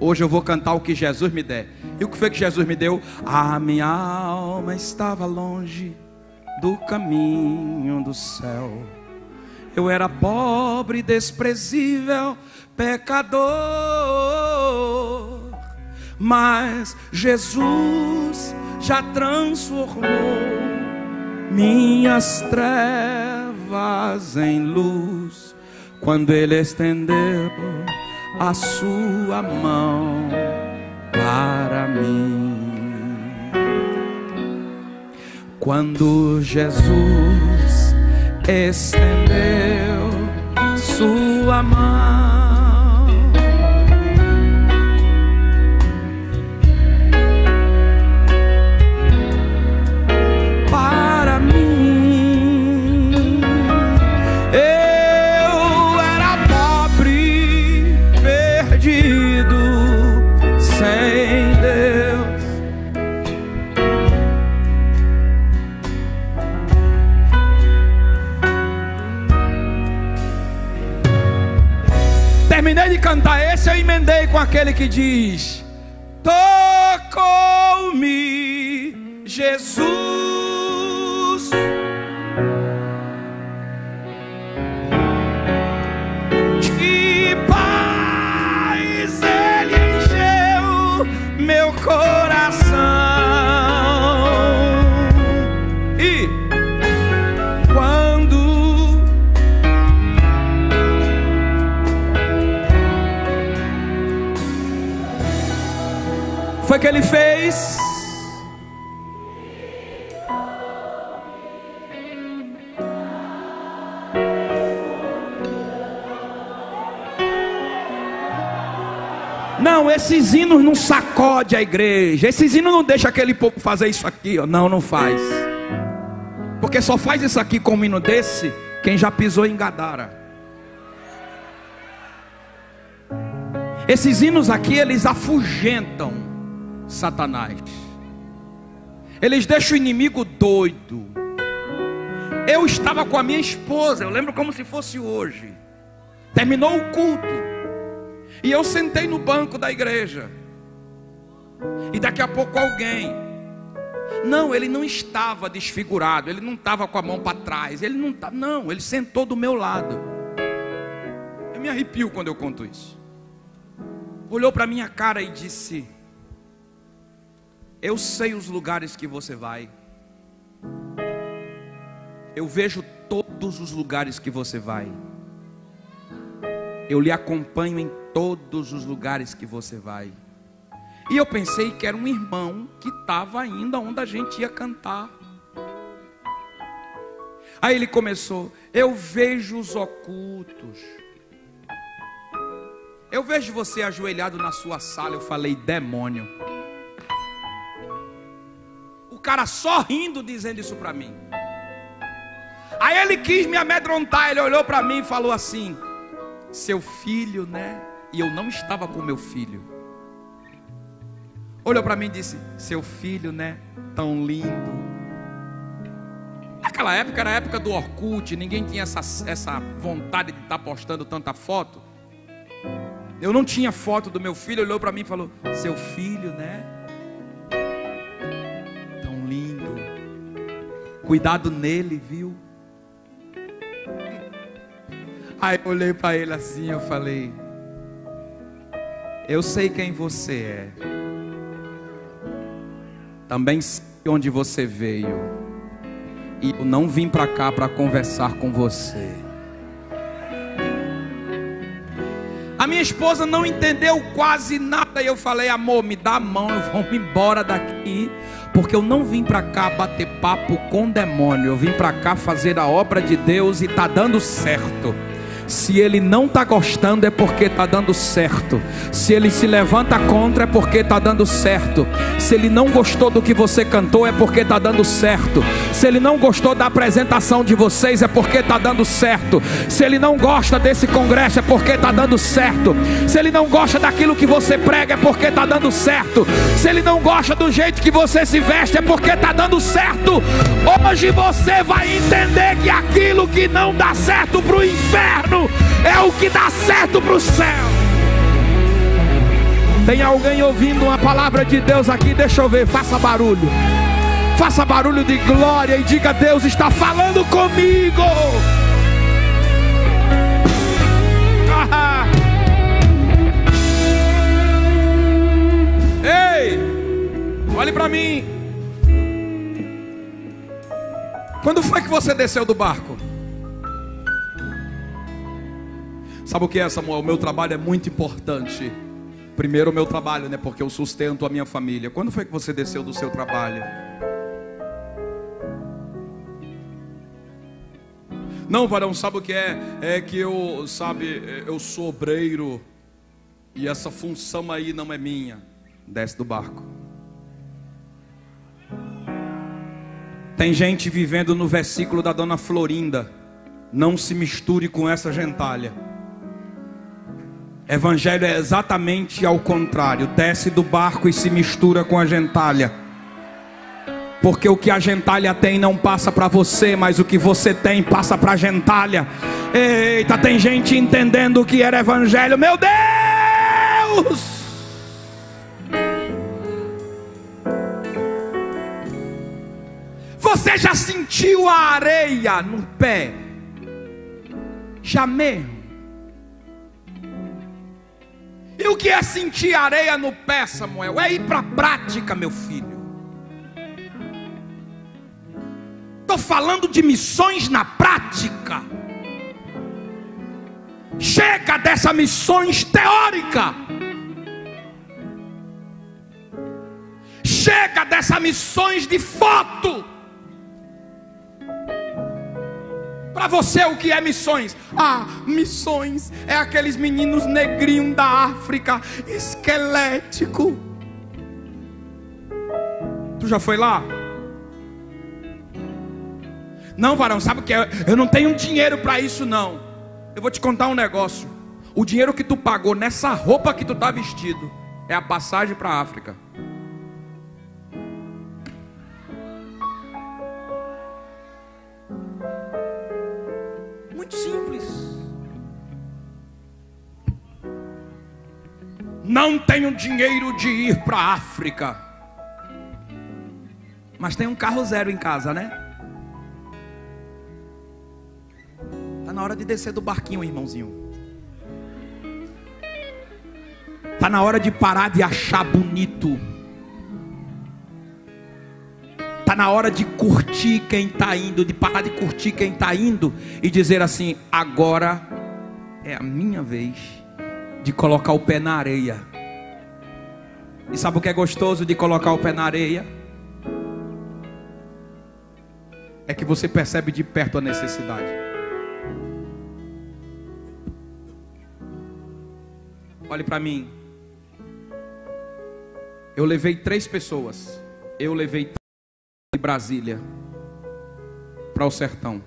Hoje eu vou cantar o que Jesus me der. E o que foi que Jesus me deu? A minha alma estava longe do caminho do céu. Eu era pobre, desprezível, pecador. Mas Jesus já transformou minhas trevas em luz quando Ele estendeu a sua mão para mim. Quando Jesus estendeu sua mão terminei de cantar esse, eu emendei com aquele que diz: tocou-me Jesus, de paz ele encheu meu coração. E quando foi que ele fez? Não, esses hinos não sacode a igreja. Esses hinos não deixam aquele povo fazer isso aqui, ó. Não, não faz. Porque só faz isso aqui com um hino desse quem já pisou em Gadara. Esses hinos aqui, eles afugentam Satanás. Eles deixam o inimigo doido. Eu estava com a minha esposa, eu lembro como se fosse hoje. Terminou o culto e eu sentei no banco da igreja. E daqui a pouco alguém... Não, ele não estava desfigurado, ele não estava com a mão para trás, ele não tá, não, ele sentou do meu lado. Eu me arrepio quando eu conto isso. Olhou para minha cara e disse: eu sei os lugares que você vai. Eu vejo todos os lugares que você vai. Eu lhe acompanho em todos os lugares que você vai. E eu pensei que era um irmão que estava ainda onde a gente ia cantar. Aí ele começou: eu vejo os ocultos. Eu vejo você ajoelhado na sua sala. Eu falei: demônio. O cara só rindo, dizendo isso para mim. Aí ele quis me amedrontar. Ele olhou para mim e falou assim: seu filho, né? E eu não estava com meu filho. Olhou para mim e disse: seu filho, né? Tão lindo. Naquela época era a época do Orkut. Ninguém tinha essa, essa vontade de estar postando tanta foto. Eu não tinha foto do meu filho. Olhou para mim e falou: seu filho, né? Tão lindo. Cuidado nele, viu? Aí eu olhei para ele assim, eu falei: eu sei quem você é. Também sei onde você veio. E eu não vim para cá para conversar com você. A minha esposa não entendeu quase nada. E eu falei: amor, me dá a mão, eu vou embora daqui. Porque eu não vim para cá bater papo com demônio. Eu vim para cá fazer a obra de Deus e está dando certo. Se ele não está gostando é porque está dando certo. Se ele se levanta contra é porque está dando certo. Se ele não gostou do que você cantou é porque está dando certo. Se ele não gostou da apresentação de vocês é porque está dando certo. Se ele não gosta desse congresso é porque está dando certo. Se ele não gosta daquilo que você prega é porque está dando certo. Se ele não gosta do jeito que você se veste é porque está dando certo. Hoje você vai entender que aquilo que não dá certo para o inferno é o que dá certo para o céu. Tem alguém ouvindo uma palavra de Deus aqui? Deixa eu ver, faça barulho. Faça barulho de glória e diga: Deus está falando comigo. Ah. Ei, olhe para mim. Quando foi que você desceu do barco? Sabe o que é, Samuel? O meu trabalho é muito importante. Primeiro o meu trabalho, né? Porque eu sustento a minha família. Quando foi que você desceu do seu trabalho? Não, varão, sabe o que é? É que eu, sabe, eu sou obreiro. E essa função aí não é minha. Desce do barco. Tem gente vivendo no versículo da dona Florinda: não se misture com essa gentalha. Evangelho é exatamente ao contrário. Desce do barco e se mistura com a gentalha. Porque o que a gentalha tem não passa para você, mas o que você tem passa para a gentalha. Eita, tem gente entendendo o que era evangelho. Meu Deus! Você já sentiu a areia no pé? Já mesmo? E o que é sentir areia no pé, Samuel? É ir para a prática, meu filho. Estou falando de missões na prática. Chega dessas missões teóricas. Chega dessas missões de foto. Para você, o que é missões? Ah, missões é aqueles meninos negrinhos da África, esquelético. Tu já foi lá? Não, varão, sabe o que é? Eu não tenho dinheiro para isso, não. Eu vou te contar um negócio. O dinheiro que tu pagou nessa roupa que tu tá vestido é a passagem para a África. Muito simples. Não tenho dinheiro de ir para a África, mas tem um carro zero em casa, né? Tá na hora de descer do barquinho, irmãozinho. Tá na hora de parar de achar bonito. Está na hora de curtir quem está indo, de parar de curtir quem está indo e dizer assim: agora é a minha vez de colocar o pé na areia. E sabe o que é gostoso de colocar o pé na areia? É que você percebe de perto a necessidade. Olhe para mim. Eu levei três pessoas. Eu levei de Brasília para o sertão.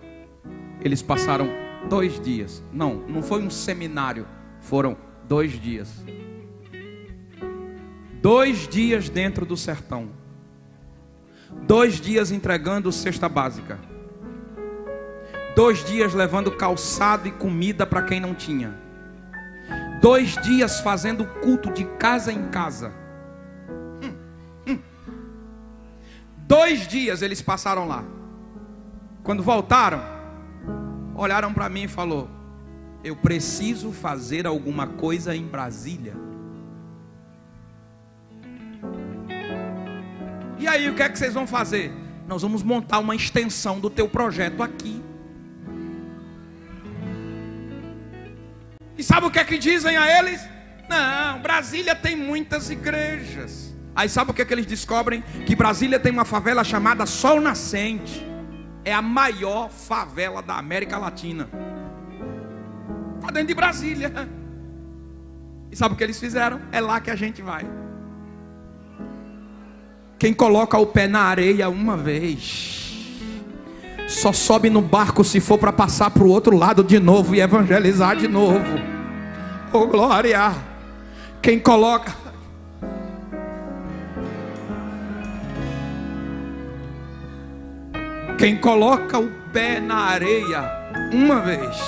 Eles passaram dois dias. Não, não foi um seminário. Foram dois dias. Dois dias dentro do sertão. Dois dias entregando cesta básica. Dois dias levando calçado e comida para quem não tinha. Dois dias fazendo culto de casa em casa. Dois dias eles passaram lá. Quando voltaram, olharam para mim e falou: eu preciso fazer alguma coisa em Brasília. E aí, o que é que vocês vão fazer? Nós vamos montar uma extensão do teu projeto aqui. E sabe o que é que dizem a eles? Não, Brasília tem muitas igrejas. Aí sabe o que é que eles descobrem? Que Brasília tem uma favela chamada Sol Nascente. É a maior favela da América Latina. Está dentro de Brasília. E sabe o que eles fizeram? É lá que a gente vai. Quem coloca o pé na areia uma vez, só sobe no barco se for para passar para o outro lado de novo e evangelizar de novo. Oh glória! Quem coloca... Quem coloca o pé na areia uma vez,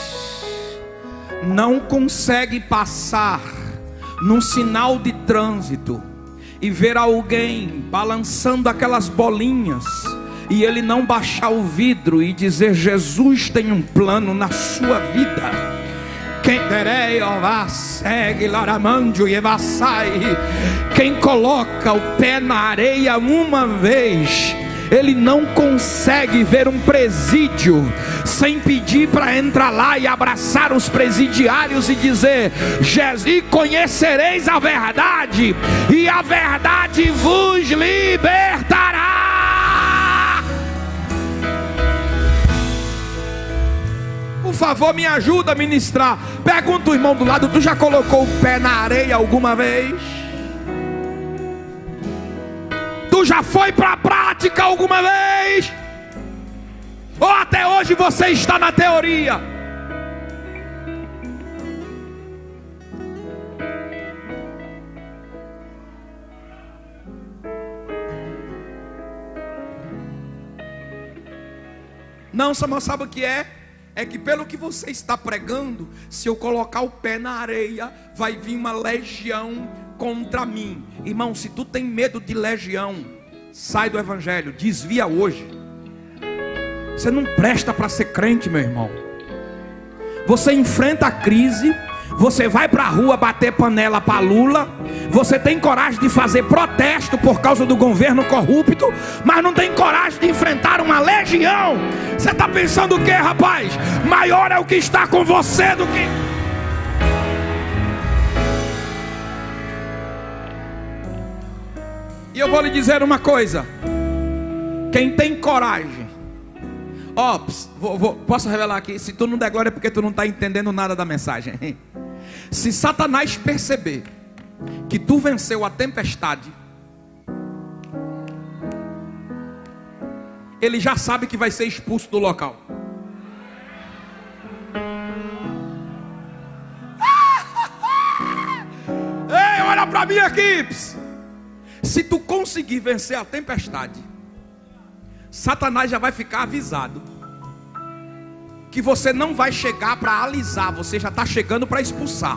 não consegue passar num sinal de trânsito e ver alguém balançando aquelas bolinhas e ele não baixar o vidro e dizer: Jesus tem um plano na sua vida. Quem terei, ó, segue laramandio e vassai. Quem coloca o pé na areia uma vez, ele não consegue ver um presídio sem pedir para entrar lá e abraçar os presidiários e dizer: Jesus, e conhecereis a verdade, e a verdade vos libertará. Por favor, me ajuda a ministrar. Pergunta o irmão do lado: tu já colocou o pé na areia alguma vez? Tu já foi para a prática alguma vez? Ou até hoje você está na teoria? Não, Samuel, sabe o que é? É que pelo que você está pregando, se eu colocar o pé na areia, vai vir uma legião contra mim. Irmão, se tu tem medo de legião, sai do evangelho, desvia hoje. Você não presta para ser crente, meu irmão. Você enfrenta a crise, você vai para a rua bater panela para Lula, você tem coragem de fazer protesto por causa do governo corrupto, mas não tem coragem de enfrentar uma legião. Você está pensando o que, rapaz? Maior é o que está com você do que... E eu vou lhe dizer uma coisa. Quem tem coragem... Ó, oh, posso revelar aqui? Se tu não der glória é porque tu não está entendendo nada da mensagem. Se Satanás perceber que tu venceu a tempestade, ele já sabe que vai ser expulso do local. Ei, olha para mim aqui. Se tu conseguir vencer a tempestade, Satanás já vai ficar avisado que você não vai chegar para alisar, você já está chegando para expulsar.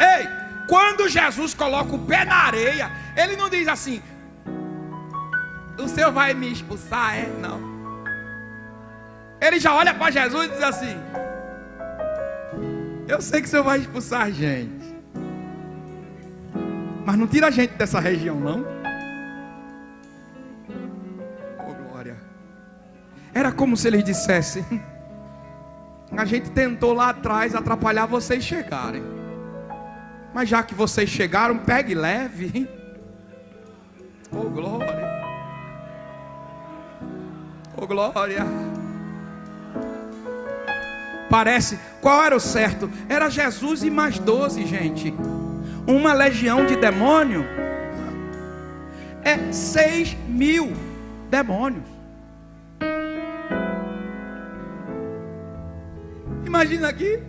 Ei, quando Jesus coloca o pé na areia, ele não diz assim: o Senhor vai me expulsar, é? Não. Ele já olha para Jesus e diz assim: eu sei que o Senhor vai expulsar a gente, mas não tira a gente dessa região, não. Oh, glória. Era como se ele dissesse: a gente tentou lá atrás atrapalhar vocês chegarem, mas já que vocês chegaram, pegue leve. Oh, glória. Oh, glória. Parece, qual era o certo? Era Jesus e mais doze, gente. Uma legião de demônio é seis mil demônios. Imagina aqui.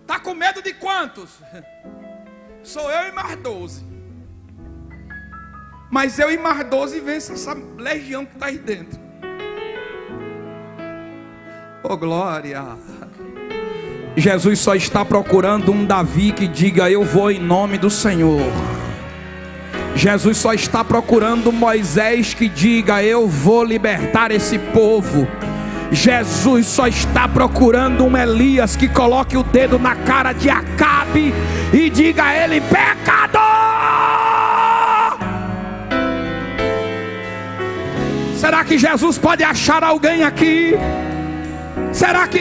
Está com medo de quantos? Sou eu e mais doze. Mas eu e mais doze vence essa legião que está aí dentro. Oh, glória. Jesus só está procurando um Davi que diga: eu vou em nome do Senhor. Jesus só está procurando Moisés que diga: eu vou libertar esse povo. Jesus só está procurando um Elias que coloque o dedo na cara de Acabe e diga a ele: pecador! Será que Jesus pode achar alguém aqui? Será que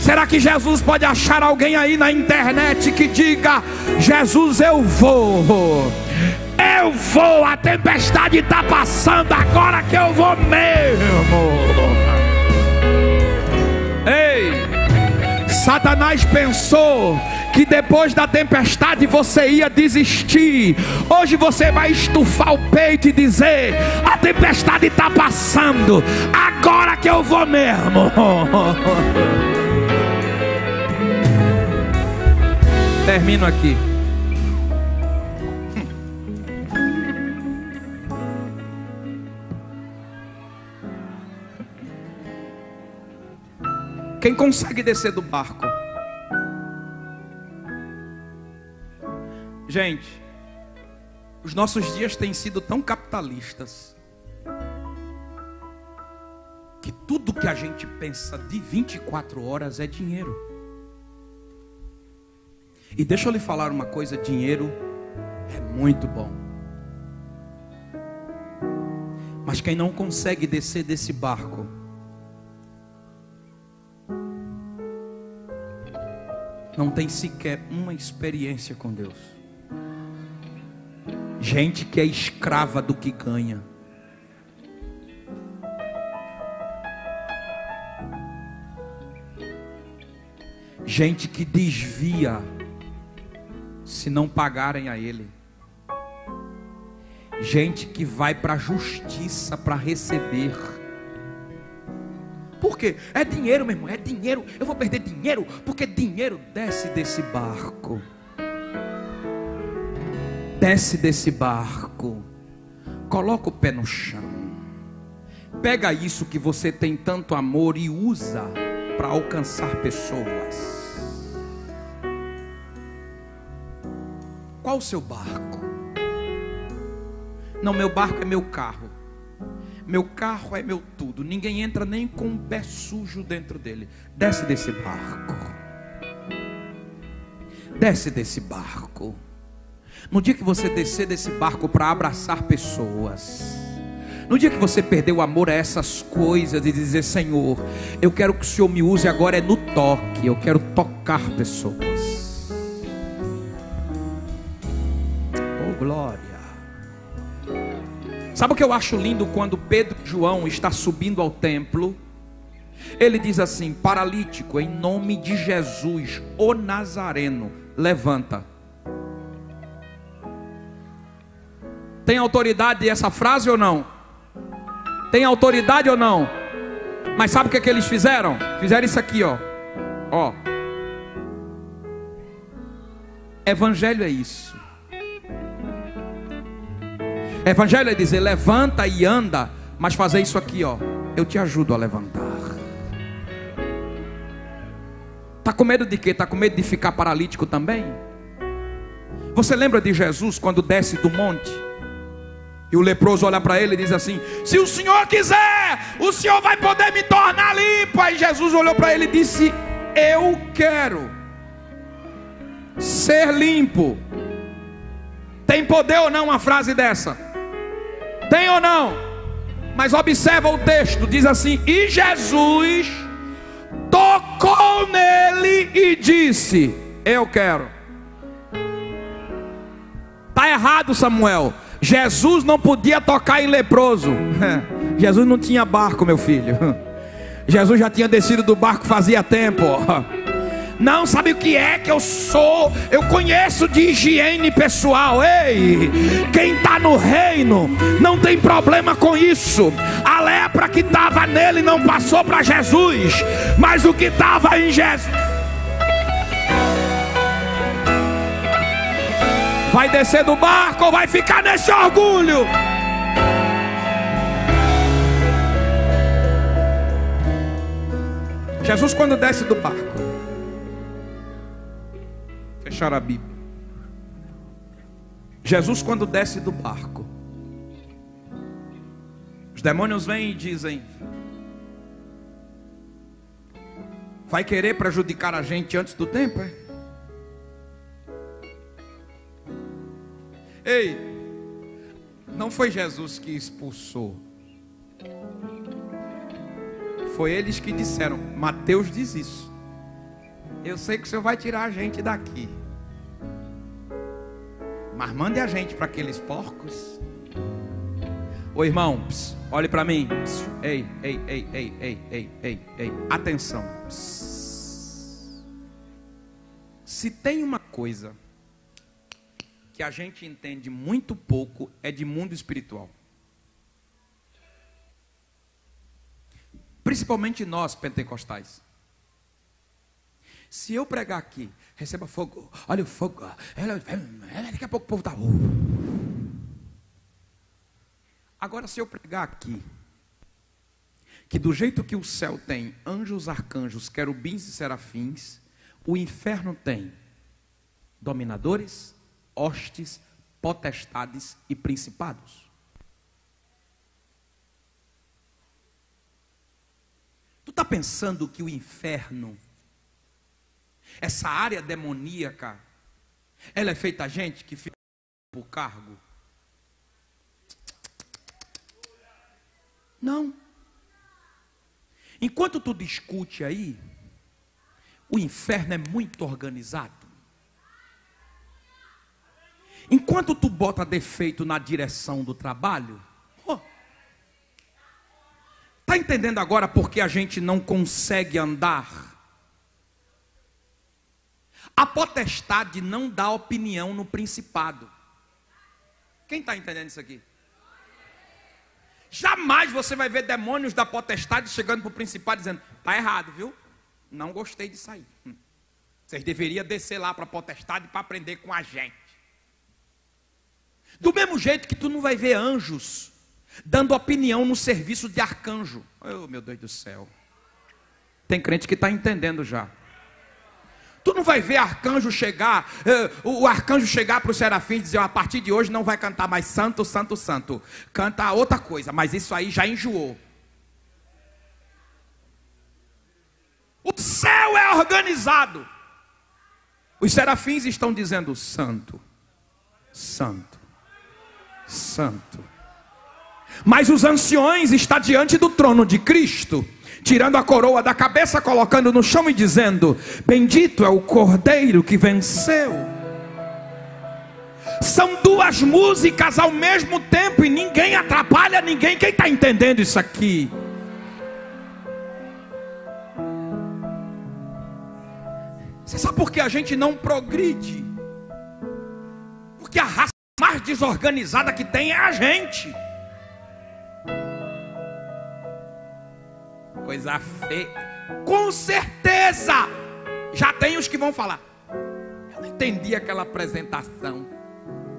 Será que Jesus pode achar alguém aí na internet que diga: Jesus, eu vou, eu vou, a tempestade está passando, agora que eu vou mesmo. Ei, Satanás pensou que depois da tempestade você ia desistir. Hoje você vai estufar o peito e dizer: a tempestade está passando, agora que eu vou mesmo. Termino aqui. Quem consegue descer do barco? Gente, os nossos dias têm sido tão capitalistas que tudo que a gente pensa de vinte e quatro horas é dinheiro. E deixa eu lhe falar uma coisa: dinheiro é muito bom, mas quem não consegue descer desse barco não tem sequer uma experiência com Deus. Gente que é escrava do que ganha. Gente que desvia se não pagarem a ele. Gente que vai para a justiça para receber. Por quê? É dinheiro, meu irmão, é dinheiro. Eu vou perder dinheiro, porque dinheiro desce desse barco. Desce desse barco. Coloca o pé no chão. Pega isso que você tem tanto amor e usa para alcançar pessoas. Qual o seu barco? Não, meu barco é meu carro. Meu carro é meu tudo. Ninguém entra nem com o pé sujo dentro dele. Desce desse barco. Desce desse barco. No dia que você descer desse barco para abraçar pessoas, no dia que você perder o amor a essas coisas e dizer: Senhor, eu quero que o Senhor me use agora é no toque. Eu quero tocar pessoas. Oh, glória. Sabe o que eu acho lindo? Quando Pedro e João está subindo ao templo, ele diz assim: paralítico, em nome de Jesus, o Nazareno, levanta. Tem autoridade essa frase ou não? Tem autoridade ou não? Mas sabe o que é que eles fizeram? Fizeram isso aqui, ó. Ó. Evangelho é isso. Evangelho é dizer: levanta e anda, mas fazer isso aqui, ó. Eu te ajudo a levantar. Tá com medo de quê? Tá com medo de ficar paralítico também? Você lembra de Jesus quando desce do monte? E o leproso olha para ele e diz assim: se o Senhor quiser, o Senhor vai poder me tornar limpo. Aí Jesus olhou para ele e disse: eu quero ser limpo. Tem poder ou não uma frase dessa? Tem ou não? Mas observa o texto, diz assim: e Jesus tocou nele e disse: eu quero. Está errado, Samuel. Jesus não podia tocar em leproso. Jesus não tinha barco, meu filho. Jesus já tinha descido do barco fazia tempo. Não, sabe o que é que eu sou? Eu conheço de higiene pessoal. Ei, quem está no reino não tem problema com isso. A lepra que estava nele não passou para Jesus, mas o que estava em Jesus. Vai descer do barco ou vai ficar nesse orgulho? Jesus, quando desce do barco, fecharam a Bíblia. Jesus, quando desce do barco, os demônios vêm e dizem: vai querer prejudicar a gente antes do tempo, é? Ei, não foi Jesus que expulsou. Foi eles que disseram. Mateus diz isso: eu sei que o Senhor vai tirar a gente daqui, mas mande a gente para aqueles porcos. Ô irmão, ps, olhe para mim. Ps, ei, ei, ei, ei, ei, ei, ei, ei. Atenção. Ps. Se tem uma coisa que a gente entende muito pouco, é de mundo espiritual. Principalmente nós, pentecostais. Se eu pregar aqui, receba fogo, olha o fogo, daqui a pouco o povo está... Agora, se eu pregar aqui, que do jeito que o céu tem anjos, arcanjos, querubins e serafins, o inferno tem dominadores, hostes, potestades e principados. Tu está pensando que o inferno, essa área demoníaca, ela é feita a gente que fica por cargo? Não. Enquanto tu discute aí, o inferno é muito organizado. Enquanto tu bota defeito na direção do trabalho, oh, tá entendendo agora porque a gente não consegue andar? A potestade não dá opinião no principado. Quem está entendendo isso aqui? Jamais você vai ver demônios da potestade chegando para o principado dizendo: está errado, viu? Não gostei disso aí. Hum. Vocês deveriam descer lá para a potestade para aprender com a gente. Do mesmo jeito que tu não vai ver anjos dando opinião no serviço de arcanjo. Oh, meu Deus do céu. Tem crente que está entendendo já. Tu não vai ver arcanjo chegar, uh, o arcanjo chegar para o serafim e dizer: a partir de hoje não vai cantar mais santo, santo, santo. Canta outra coisa, mas isso aí já enjoou. O céu é organizado. Os serafins estão dizendo: santo, santo, santo. Mas os anciões estão diante do trono de Cristo, tirando a coroa da cabeça, colocando no chão e dizendo: bendito é o Cordeiro que venceu. São duas músicas ao mesmo tempo e ninguém atrapalha ninguém. Quem está entendendo isso aqui? Você sabe por que a gente não progride? Porque a raça mais desorganizada que tem é a gente. Coisa feia. Com certeza. Já tem os que vão falar: eu não entendi aquela apresentação.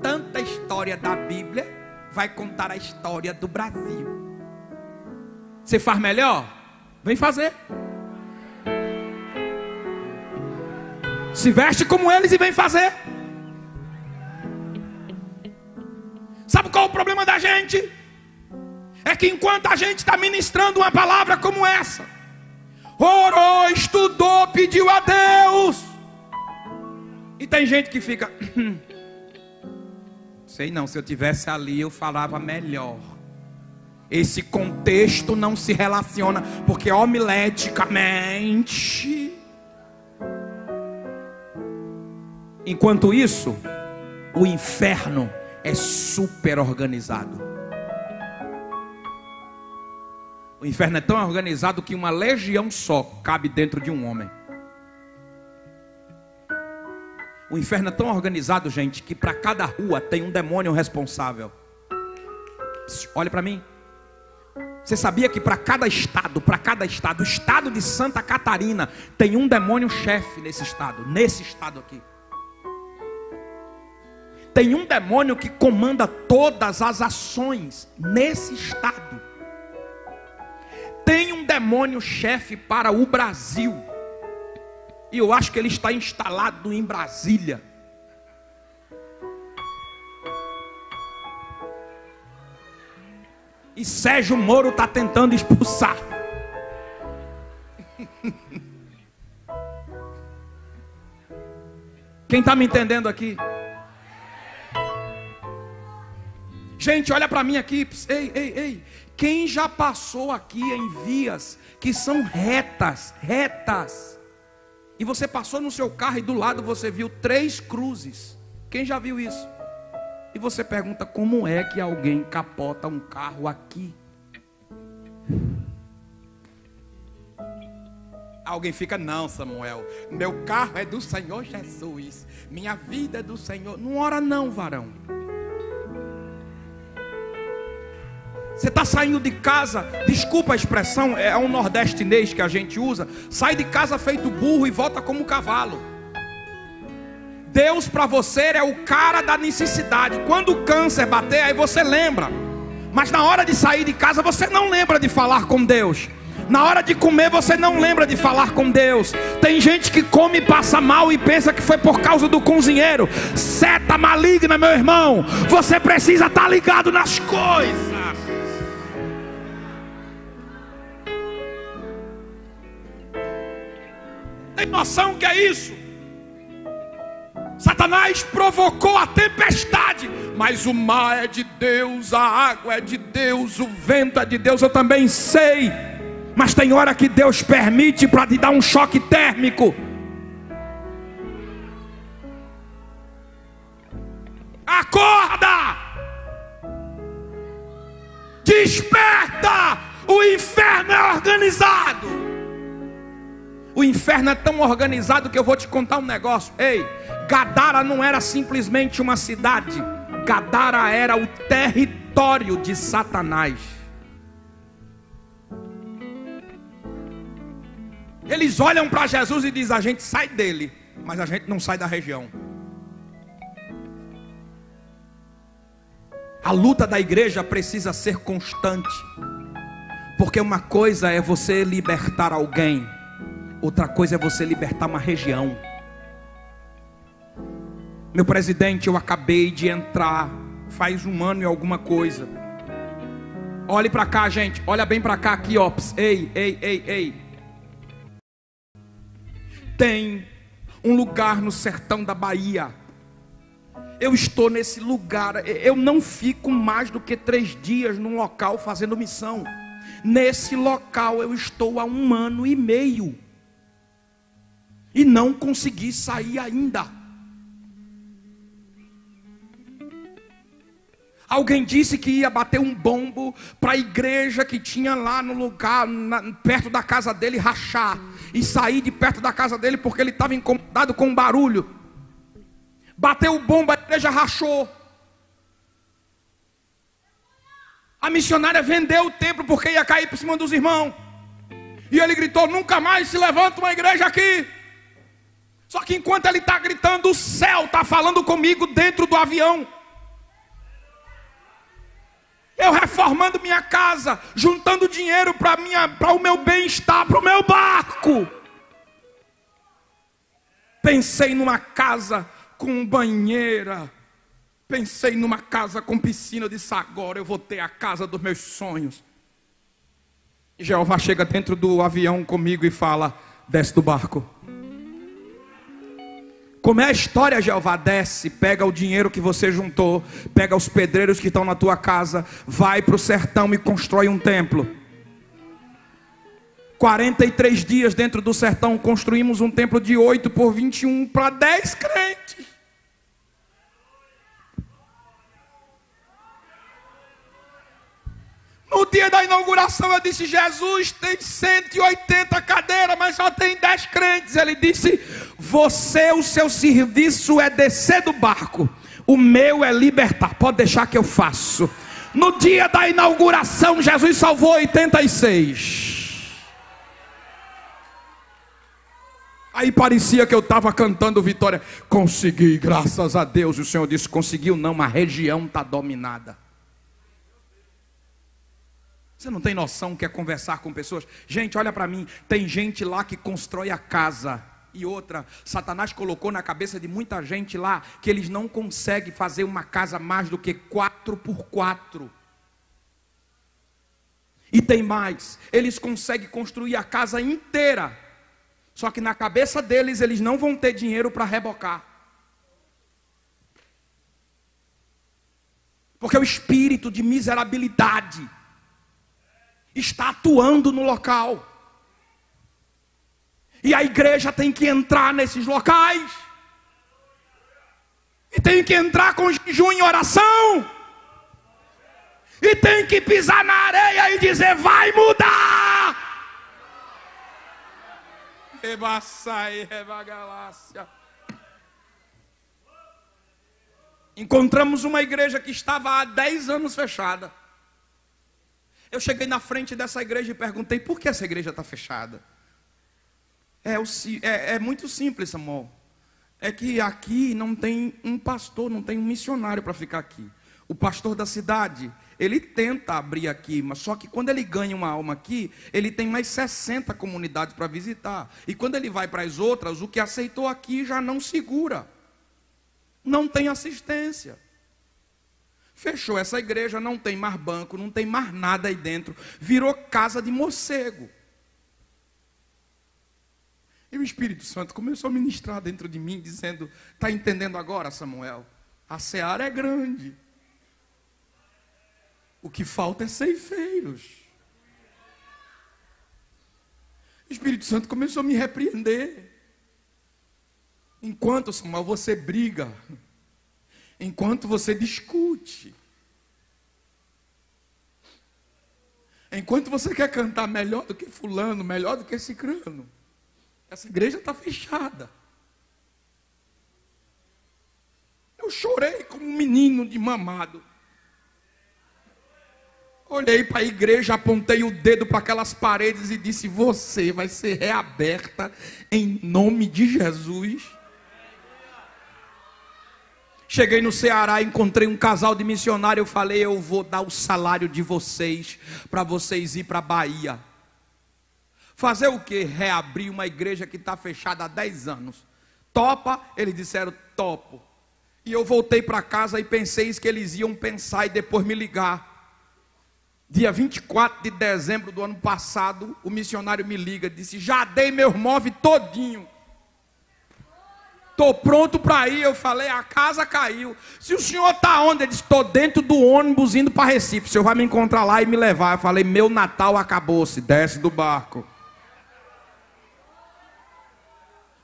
Tanta história da Bíblia vai contar a história do Brasil. Você faz melhor? Vem fazer. Se veste como eles e vem fazer. Sabe qual é o problema da gente? É que enquanto a gente está ministrando uma palavra como essa, orou, estudou, pediu a Deus, e tem gente que fica: sei não, se eu tivesse ali eu falava melhor. Esse contexto não se relaciona, porque homileticamente. Enquanto isso, o inferno é super organizado. O inferno é tão organizado que uma legião só cabe dentro de um homem. O inferno é tão organizado, gente, que para cada rua tem um demônio responsável. Pss, olha para mim. Você sabia que para cada estado, para cada estado, o estado de Santa Catarina tem um demônio chefe nesse estado, nesse estado aqui. Tem um demônio que comanda todas as ações nesse estado. Tem um demônio-chefe para o Brasil. E eu acho que ele está instalado em Brasília. E Sérgio Moro está tentando expulsar. Quem está me entendendo aqui? Gente, olha para mim aqui. Ei, ei, ei. Quem já passou aqui em vias que são retas, retas, e você passou no seu carro e do lado você viu três cruzes? Quem já viu isso? E você pergunta: como é que alguém capota um carro aqui? Alguém fica: não, Samuel, meu carro é do Senhor Jesus, minha vida é do Senhor. Não ora não, varão. Você está saindo de casa, desculpa a expressão, é um nordestinês que a gente usa, sai de casa feito burro e volta como um cavalo. Deus para você é o cara da necessidade. Quando o câncer bater, aí você lembra. Mas na hora de sair de casa, você não lembra de falar com Deus. Na hora de comer, você não lembra de falar com Deus. Tem gente que come e passa mal e pensa que foi por causa do cozinheiro. Seta maligna, meu irmão. Você precisa estar ligado nas coisas. Tem noção que é isso? Satanás provocou a tempestade, mas o mar é de Deus, a água é de Deus, o vento é de Deus. Eu também sei, mas tem hora que Deus permite para te dar um choque térmico. Acorda! Desperta! O inferno é organizado. O inferno é tão organizado que eu vou te contar um negócio. Ei, Gadara não era simplesmente uma cidade. Gadara era o território de Satanás. Eles olham para Jesus e dizem: a gente sai dele, mas a gente não sai da região. A luta da igreja precisa ser constante, porque uma coisa é você libertar alguém, outra coisa é você libertar uma região. Meu presidente, eu acabei de entrar, faz um ano e alguma coisa. Olhe para cá, gente, olha bem para cá aqui, ó. Ei, ei, ei, ei. Tem um lugar no sertão da Bahia. Eu estou nesse lugar, eu não fico mais do que três dias num local fazendo missão. Nesse local eu estou há um ano e meio. E não consegui sair ainda. Alguém disse que ia bater um bombo para a igreja que tinha lá no lugar, na, perto da casa dele, rachar. E sair de perto da casa dele porque ele estava incomodado com o barulho. Bateu o bomba, a igreja rachou. A missionária vendeu o templo porque ia cair por cima dos irmãos. E ele gritou: nunca mais se levanta uma igreja aqui. Só que enquanto ele está gritando, o céu está falando comigo dentro do avião. Eu reformando minha casa, juntando dinheiro para o meu bem-estar, para o meu barco. Pensei numa casa com banheira, pensei numa casa com piscina, eu disse: agora eu vou ter a casa dos meus sonhos. E Jeová chega dentro do avião comigo e fala: desce do barco. Como é a história, Jeová? Desce, pega o dinheiro que você juntou, pega os pedreiros que estão na tua casa, vai para o sertão e constrói um templo. quarenta e três dias dentro do sertão, construímos um templo de oito por vinte e um para dez crentes. No dia da inauguração eu disse: Jesus, tem cento e oitenta cadeiras, mas só tem dez crentes. Ele disse: você, o seu serviço é descer do barco, o meu é libertar, pode deixar que eu faço. No dia da inauguração Jesus salvou oitenta e seis. Aí parecia que eu estava cantando vitória. Consegui, graças a Deus. O Senhor disse: conseguiu não, a região está dominada. Você não tem noção que é conversar com pessoas? Gente, olha para mim, tem gente lá que constrói a casa. E outra, Satanás colocou na cabeça de muita gente lá que eles não conseguem fazer uma casa mais do que quatro por quatro. E tem mais, eles conseguem construir a casa inteira, só que na cabeça deles, eles não vão ter dinheiro para rebocar. Porque o espírito de miserabilidade está atuando no local. E a igreja tem que entrar nesses locais. E tem que entrar com jejum e oração. E tem que pisar na areia e dizer: vai mudar. Encontramos uma igreja que estava há dez anos fechada. Eu cheguei na frente dessa igreja e perguntei: por que essa igreja está fechada? É, é, é muito simples, Samuel. É que aqui não tem um pastor, não tem um missionário para ficar aqui. O pastor da cidade, ele tenta abrir aqui, mas só que quando ele ganha uma alma aqui, ele tem mais sessenta comunidades para visitar. E quando ele vai para as outras, o que aceitou aqui já não segura. Não tem assistência. Fechou essa igreja, não tem mais banco, não tem mais nada aí dentro. Virou casa de morcego. E o Espírito Santo começou a ministrar dentro de mim, dizendo: está entendendo agora, Samuel? A seara é grande. O que falta é ceifeiros. O Espírito Santo começou a me repreender. Enquanto, Samuel, você briga, enquanto você discute, enquanto você quer cantar melhor do que fulano, melhor do que esse crano, essa igreja está fechada. Eu chorei como um menino de mamado. Olhei para a igreja, apontei o dedo para aquelas paredes e disse: você vai ser reaberta em nome de Jesus. Cheguei no Ceará, encontrei um casal de missionário, eu falei: eu vou dar o salário de vocês para vocês ir para a Bahia. Fazer o quê? Reabrir uma igreja que está fechada há dez anos. Topa? Eles disseram: topo. E eu voltei para casa e pensei que eles iam pensar e depois me ligar. Dia vinte e quatro de dezembro do ano passado, o missionário me liga, disse: já dei meus móveis todinho. Estou pronto para ir. Eu falei: a casa caiu. Se o senhor está onde? Ele disse: estou dentro do ônibus indo para Recife. O senhor vai me encontrar lá e me levar. Eu falei: meu Natal acabou-se, desce do barco.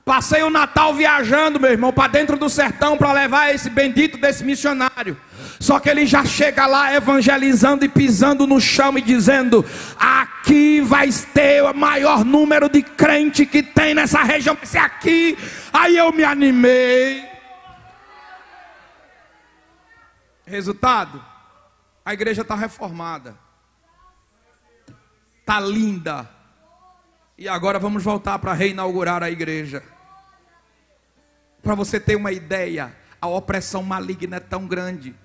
Passei o Natal viajando, meu irmão, para dentro do sertão para levar esse bendito desse missionário. Só que ele já chega lá evangelizando e pisando no chão e dizendo: aqui vai ter o maior número de crente que tem nessa região, vai ser aqui. Aí eu me animei. Resultado: a igreja está reformada, está linda. E agora vamos voltar para reinaugurar a igreja. Para você ter uma ideia, a opressão maligna é tão grande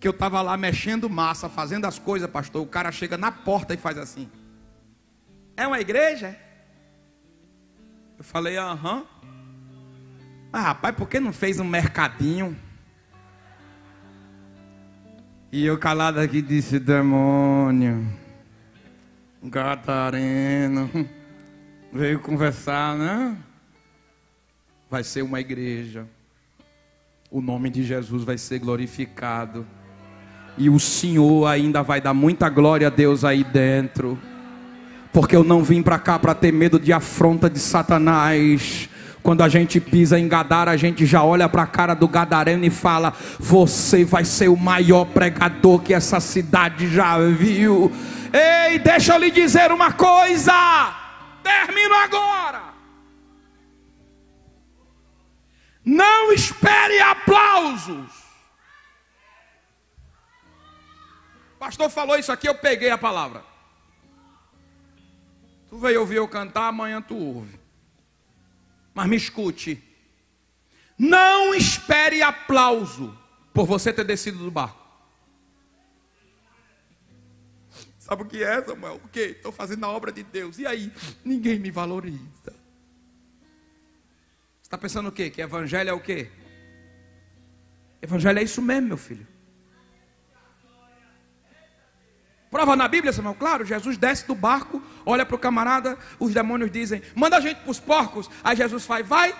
que eu estava lá mexendo massa, fazendo as coisas, pastor. O cara chega na porta e faz assim: é uma igreja? Eu falei: aham. Mas rapaz, por que não fez um mercadinho? E eu calado aqui disse: demônio, Gadareno, veio conversar, né? Vai ser uma igreja. O nome de Jesus vai ser glorificado. E o Senhor ainda vai dar muita glória a Deus aí dentro. Porque eu não vim para cá para ter medo de afronta de Satanás. Quando a gente pisa em Gadara, a gente já olha para a cara do gadareno e fala: você vai ser o maior pregador que essa cidade já viu. Ei, deixa eu lhe dizer uma coisa. Termino agora. Não espere aplausos. O pastor falou isso aqui, eu peguei a palavra. Tu veio ouvir eu cantar, amanhã tu ouve. Mas me escute. Não espere aplauso por você ter descido do barco. Sabe o que é, Samuel? O que? Estou fazendo a obra de Deus. E aí? Ninguém me valoriza. Está pensando o quê? Que evangelho é o quê? Evangelho é isso mesmo, meu filho. Prova na Bíblia, Samuel? Claro, Jesus desce do barco, olha para o camarada, os demônios dizem: manda a gente para os porcos. Aí Jesus faz: vai.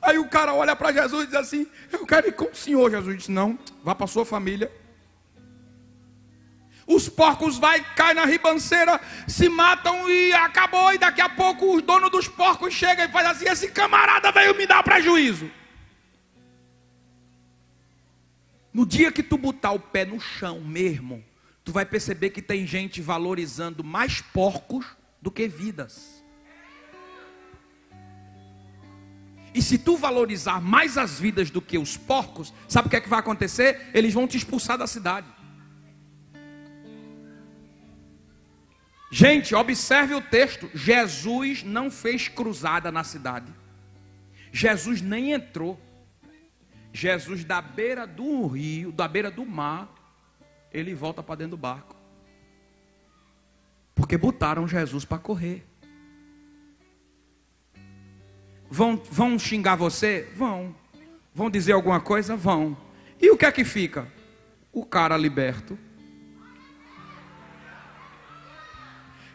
Aí o cara olha para Jesus e diz assim: eu quero ir com o Senhor. Jesus diz: não, vá para a sua família. Os porcos vai, cai na ribanceira, se matam e acabou. E daqui a pouco o dono dos porcos chega e faz assim: esse camarada veio me dar prejuízo. No dia que tu botar o pé no chão mesmo, tu vai perceber que tem gente valorizando mais porcos do que vidas. E se tu valorizar mais as vidas do que os porcos, sabe o que é que vai acontecer? Eles vão te expulsar da cidade. Gente, observe o texto. Jesus não fez cruzada na cidade. Jesus nem entrou. Jesus, da beira do rio, da beira do mar, ele volta para dentro do barco. Porque botaram Jesus para correr. Vão, vão xingar você? Vão. Vão dizer alguma coisa? Vão. E o que é que fica? O cara liberto.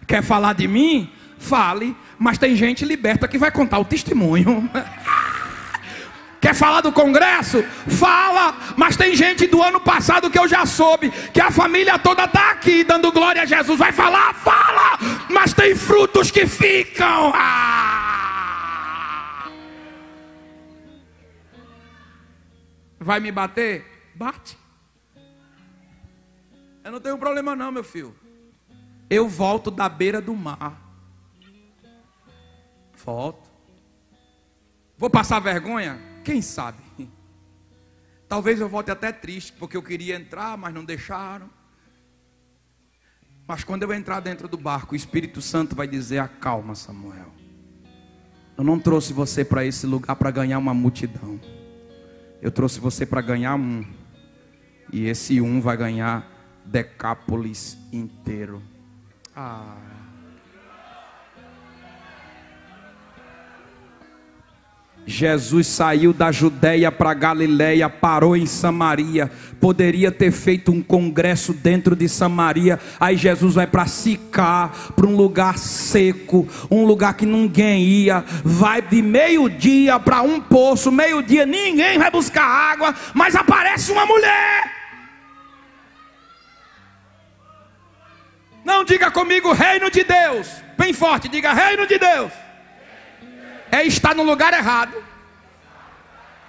Quer falar de mim? Fale, mas tem gente liberta que vai contar o testemunho. Quer falar do Congresso? Fala, mas tem gente do ano passado que eu já soube, que a família toda está aqui dando glória a Jesus. Vai falar? Fala, mas tem frutos que ficam. Ah! Vai me bater? Bate. Eu não tenho problema não, meu filho. Eu volto da beira do mar. Volto. Vou passar vergonha? Quem sabe? Talvez eu volte até triste, porque eu queria entrar, mas não deixaram. Mas quando eu entrar dentro do barco, o Espírito Santo vai dizer: acalma, Samuel. Eu não trouxe você para esse lugar para ganhar uma multidão. Eu trouxe você para ganhar um. E esse um vai ganhar Decápolis inteiro. Ah. Jesus saiu da Judéia para Galiléia, parou em Samaria. Poderia ter feito um congresso dentro de Samaria. Aí Jesus vai para Sicar, para um lugar seco, um lugar que ninguém ia. Vai de meio-dia para um poço, meio-dia ninguém vai buscar água, mas aparece uma mulher. Não diga comigo reino de Deus, bem forte, diga reino de Deus. É estar no lugar errado,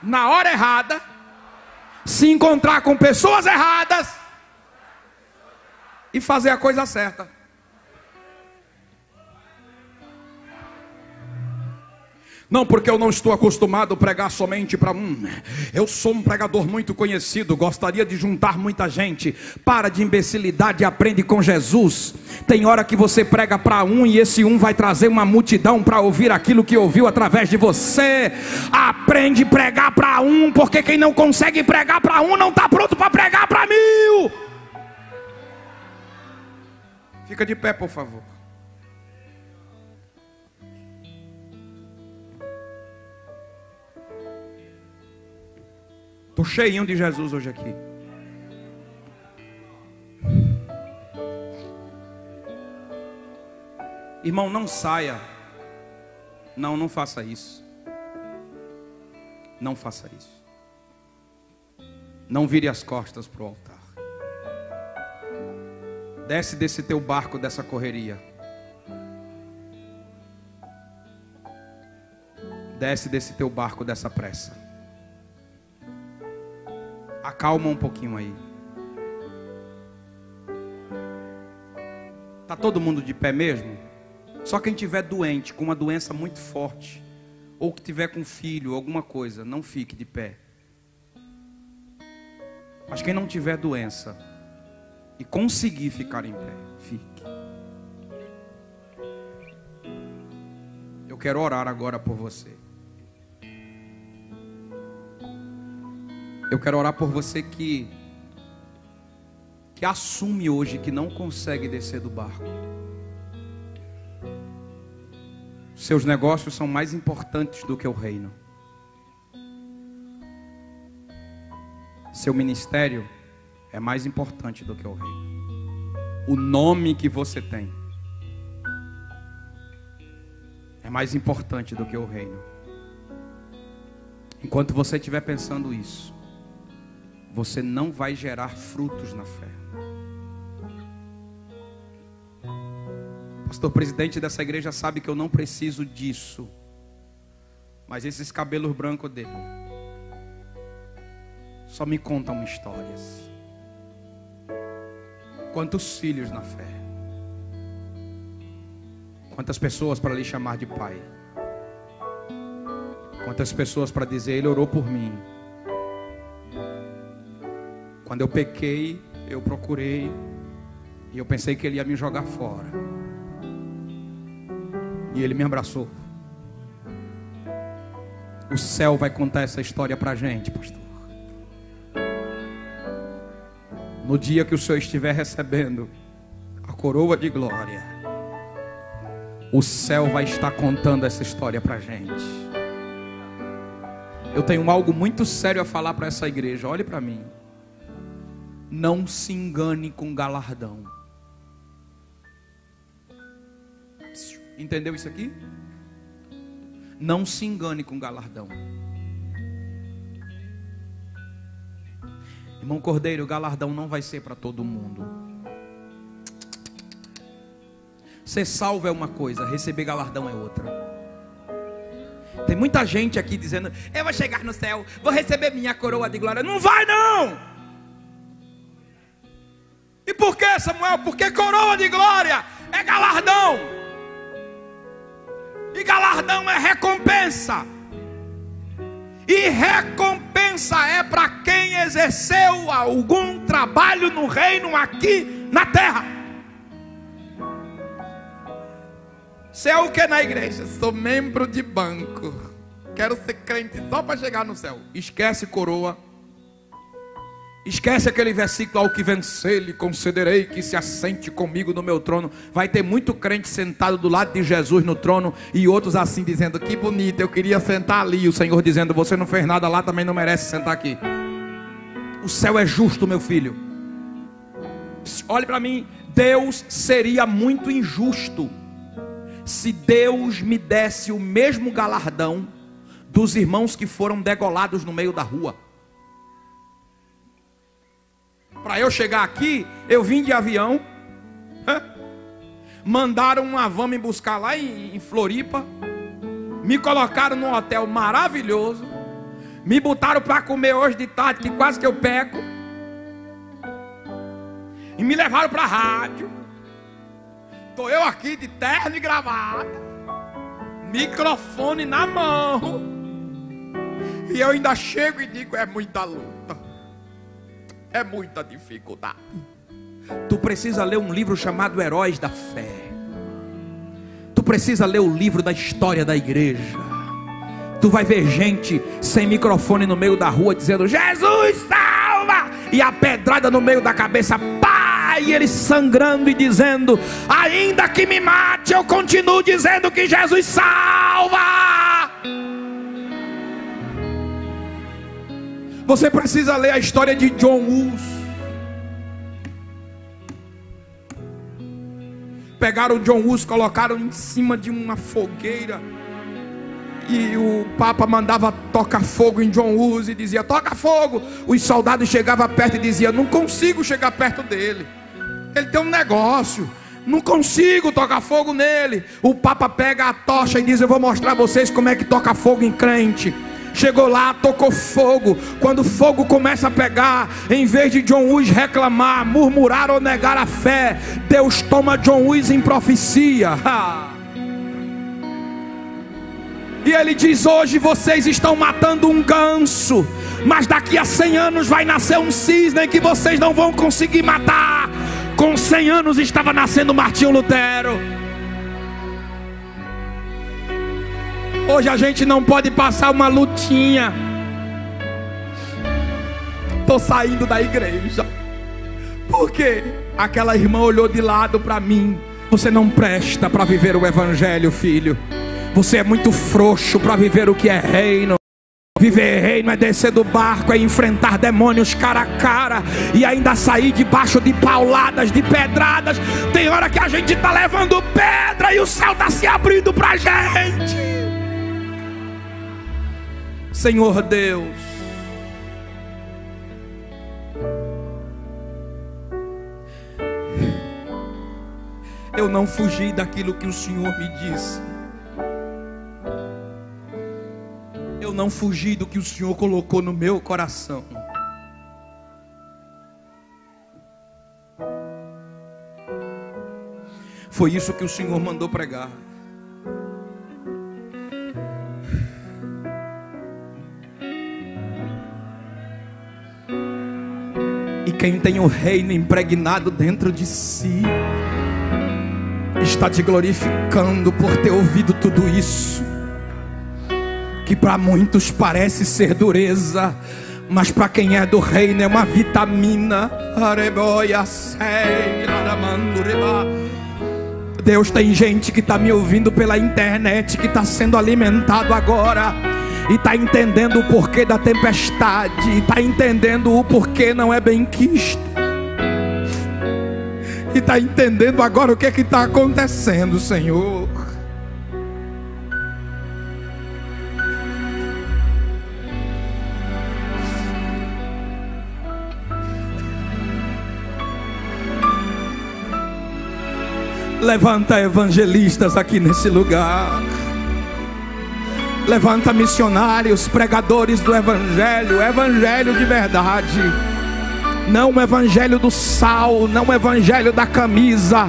na hora errada, se encontrar com pessoas erradas e fazer a coisa certa. Não porque eu não estou acostumado a pregar somente para um. Eu sou um pregador muito conhecido, gostaria de juntar muita gente. Para de imbecilidade e aprende com Jesus. Tem hora que você prega para um e esse um vai trazer uma multidão para ouvir aquilo que ouviu através de você. Aprende a pregar para um, porque quem não consegue pregar para um não está pronto para pregar para mil. Fica de pé, por favor. Estou cheinho de Jesus hoje aqui. Irmão, não saia. Não, não faça isso. Não faça isso. Não vire as costas para o altar. Desce desse teu barco, dessa correria. Desce desse teu barco, dessa pressa. Acalma um pouquinho aí. Está todo mundo de pé mesmo? Só quem estiver doente, com uma doença muito forte, ou que tiver com filho, alguma coisa, não fique de pé. Mas quem não tiver doença e conseguir ficar em pé, fique. Eu quero orar agora por você. Eu quero orar por você que, que assume hoje que não consegue descer do barco. Seus negócios são mais importantes do que o reino. Seu ministério é mais importante do que o reino. O nome que você tem é mais importante do que o reino. Enquanto você estiver pensando isso, você não vai gerar frutos na fé. Pastor, presidente dessa igreja sabe que eu não preciso disso. Mas esses cabelos brancos dele só me contam histórias. Quantos filhos na fé. Quantas pessoas para lhe chamar de pai. Quantas pessoas para dizer: ele orou por mim. Quando eu pequei, eu procurei e eu pensei que ele ia me jogar fora. E ele me abraçou. O céu vai contar essa história para a gente, pastor. No dia que o senhor estiver recebendo a coroa de glória, o céu vai estar contando essa história para a gente. Eu tenho algo muito sério a falar para essa igreja. Olhe para mim. Não se engane com galardão. Entendeu isso aqui? Não se engane com galardão. Irmão Cordeiro, o galardão não vai ser para todo mundo. Ser salvo é uma coisa, receber galardão é outra. Tem muita gente aqui dizendo: eu vou chegar no céu, vou receber minha coroa de glória. Não vai não! E por que, Samuel? Porque coroa de glória é galardão. E galardão é recompensa. E recompensa ofensa é para quem exerceu algum trabalho no reino aqui na terra. Você é o que na igreja? Sou membro de banco. Quero ser crente só para chegar no céu. Esquece coroa. Esquece aquele versículo, ao que vencer lhe concederei que se assente comigo no meu trono. Vai ter muito crente sentado do lado de Jesus no trono, e outros assim dizendo, que bonito, eu queria sentar ali. O Senhor dizendo, você não fez nada lá, também não merece sentar aqui. O céu é justo, meu filho. Olhe para mim, Deus seria muito injusto se Deus me desse o mesmo galardão dos irmãos que foram degolados no meio da rua. Para eu chegar aqui, eu vim de avião. Mandaram uma van me buscar lá em, em Floripa. Me colocaram num hotel maravilhoso. Me botaram para comer hoje de tarde, que quase que eu peco. E me levaram para a rádio. Estou eu aqui de terno e gravata, microfone na mão. E eu ainda chego e digo, é muita luta. É muita dificuldade. Tu precisa ler um livro chamado Heróis da Fé. Tu precisa ler o livro da história da igreja. Tu vai ver gente sem microfone no meio da rua dizendo, Jesus salva! E a pedrada no meio da cabeça, pá! E ele sangrando e dizendo, ainda que me mate, eu continuo dizendo que Jesus salva! Você precisa ler a história de John Huss. Pegaram o John Huss, colocaram em cima de uma fogueira, e o Papa mandava tocar fogo em John Huss e dizia, toca fogo. Os soldados chegavam perto e diziam, não consigo chegar perto dele, ele tem um negócio, não consigo tocar fogo nele. O Papa pega a tocha e diz, eu vou mostrar a vocês como é que toca fogo em crente. Chegou lá, tocou fogo. Quando o fogo começa a pegar, em vez de John Huss reclamar, murmurar ou negar a fé, Deus toma John Huss em profecia. E ele diz, hoje vocês estão matando um ganso, mas daqui a cem anos vai nascer um cisne que vocês não vão conseguir matar. Com cem anos estava nascendo Martinho Lutero. Hoje a gente não pode passar uma lutinha. Tô saindo da igreja porque aquela irmã olhou de lado para mim. Você não presta para viver o evangelho, filho. Você é muito frouxo para viver o que é reino. Viver reino é descer do barco, é enfrentar demônios cara a cara, e ainda sair debaixo de pauladas, de pedradas. Tem hora que a gente tá levando pedra e o céu tá se abrindo pra gente. Senhor Deus, eu não fugi daquilo que o Senhor me disse. Eu não fugi do que o Senhor colocou no meu coração. Foi isso que o Senhor mandou pregar. Quem tem o reino impregnado dentro de si está te glorificando por ter ouvido tudo isso, que para muitos parece ser dureza, mas para quem é do reino é uma vitamina. Deus, tem gente que está me ouvindo pela internet, que está sendo alimentado agora, e está entendendo o porquê da tempestade, e está entendendo o porquê não é bem quisto, e está entendendo agora o que é que está acontecendo, Senhor. Levanta evangelistas aqui nesse lugar. Levanta missionários, pregadores do evangelho, evangelho de verdade. Não o evangelho do sal, não o evangelho da camisa,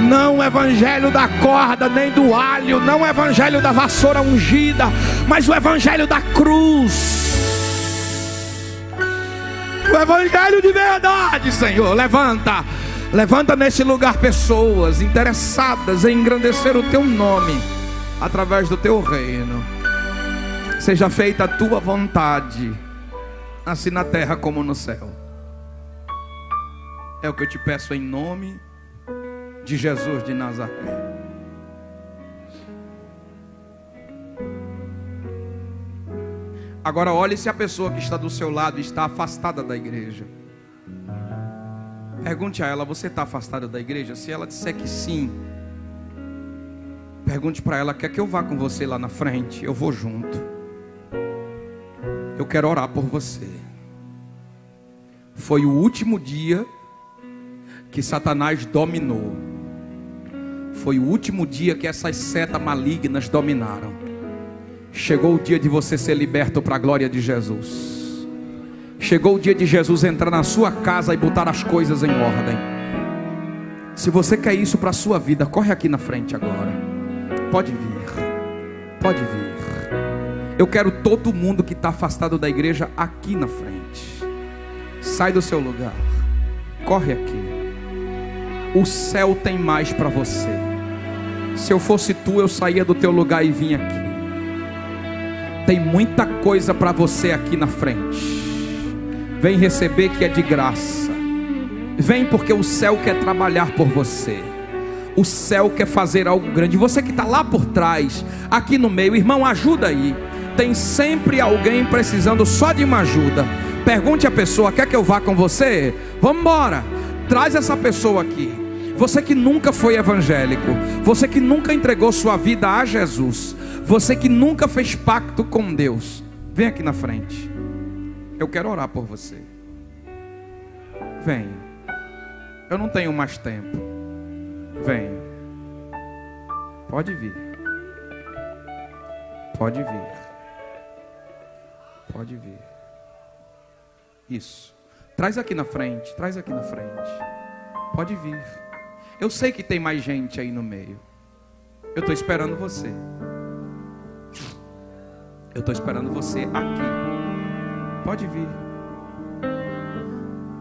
não o evangelho da corda, nem do alho, não o evangelho da vassoura ungida, mas o evangelho da cruz. evangelho de verdade, Senhor. Levanta, levanta nesse lugar pessoas interessadas em engrandecer o teu nome através do teu reino. Seja feita a tua vontade, assim na terra como no céu. É o que eu te peço em nome de Jesus de Nazaré. Agora olhe se a pessoa que está do seu lado está afastada da igreja. Pergunte a ela: você está afastada da igreja? Se ela disser que sim, pergunte para ela: quer que eu vá com você lá na frente? Eu vou junto. Eu quero orar por você. Foi o último dia que Satanás dominou. Foi o último dia que essas setas malignas dominaram. Chegou o dia de você ser liberto para a glória de Jesus. Chegou o dia de Jesus entrar na sua casa e botar as coisas em ordem. Se você quer isso para a sua vida, corre aqui na frente agora. Pode vir, pode vir. Eu quero todo mundo que está afastado da igreja aqui na frente. Sai do seu lugar, corre aqui. O céu tem mais para você. Se eu fosse tu, eu saía do teu lugar e vim aqui. Tem muita coisa para você aqui na frente. Vem receber, que é de graça. Vem, porque o céu quer trabalhar por você. O céu quer fazer algo grande. Você que está lá por trás, aqui no meio, irmão, ajuda aí. Tem sempre alguém precisando só de uma ajuda. Pergunte à pessoa: quer que eu vá com você? Vamos embora. Traz essa pessoa aqui. Você que nunca foi evangélico, você que nunca entregou sua vida a Jesus, você que nunca fez pacto com Deus, vem aqui na frente. Eu quero orar por você. Vem. Eu não tenho mais tempo. Vem. Pode vir. Pode vir. Pode vir. Isso. Traz aqui na frente. Traz aqui na frente. Pode vir. Eu sei que tem mais gente aí no meio. Eu estou esperando você. Eu estou esperando você aqui. Pode vir.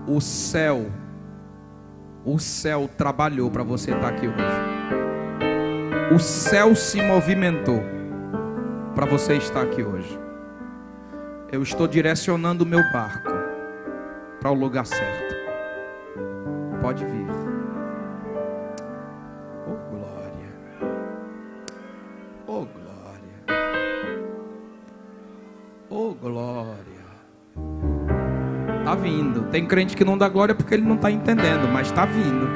O céu, o céu trabalhou para você estar aqui hoje. O céu se movimentou para você estar aqui hoje. Eu estou direcionando o meu barco para o lugar certo. Pode vir. Oh, glória. Oh, glória. Oh, glória. Tá vindo. Tem crente que não dá glória porque ele não tá entendendo, mas tá vindo.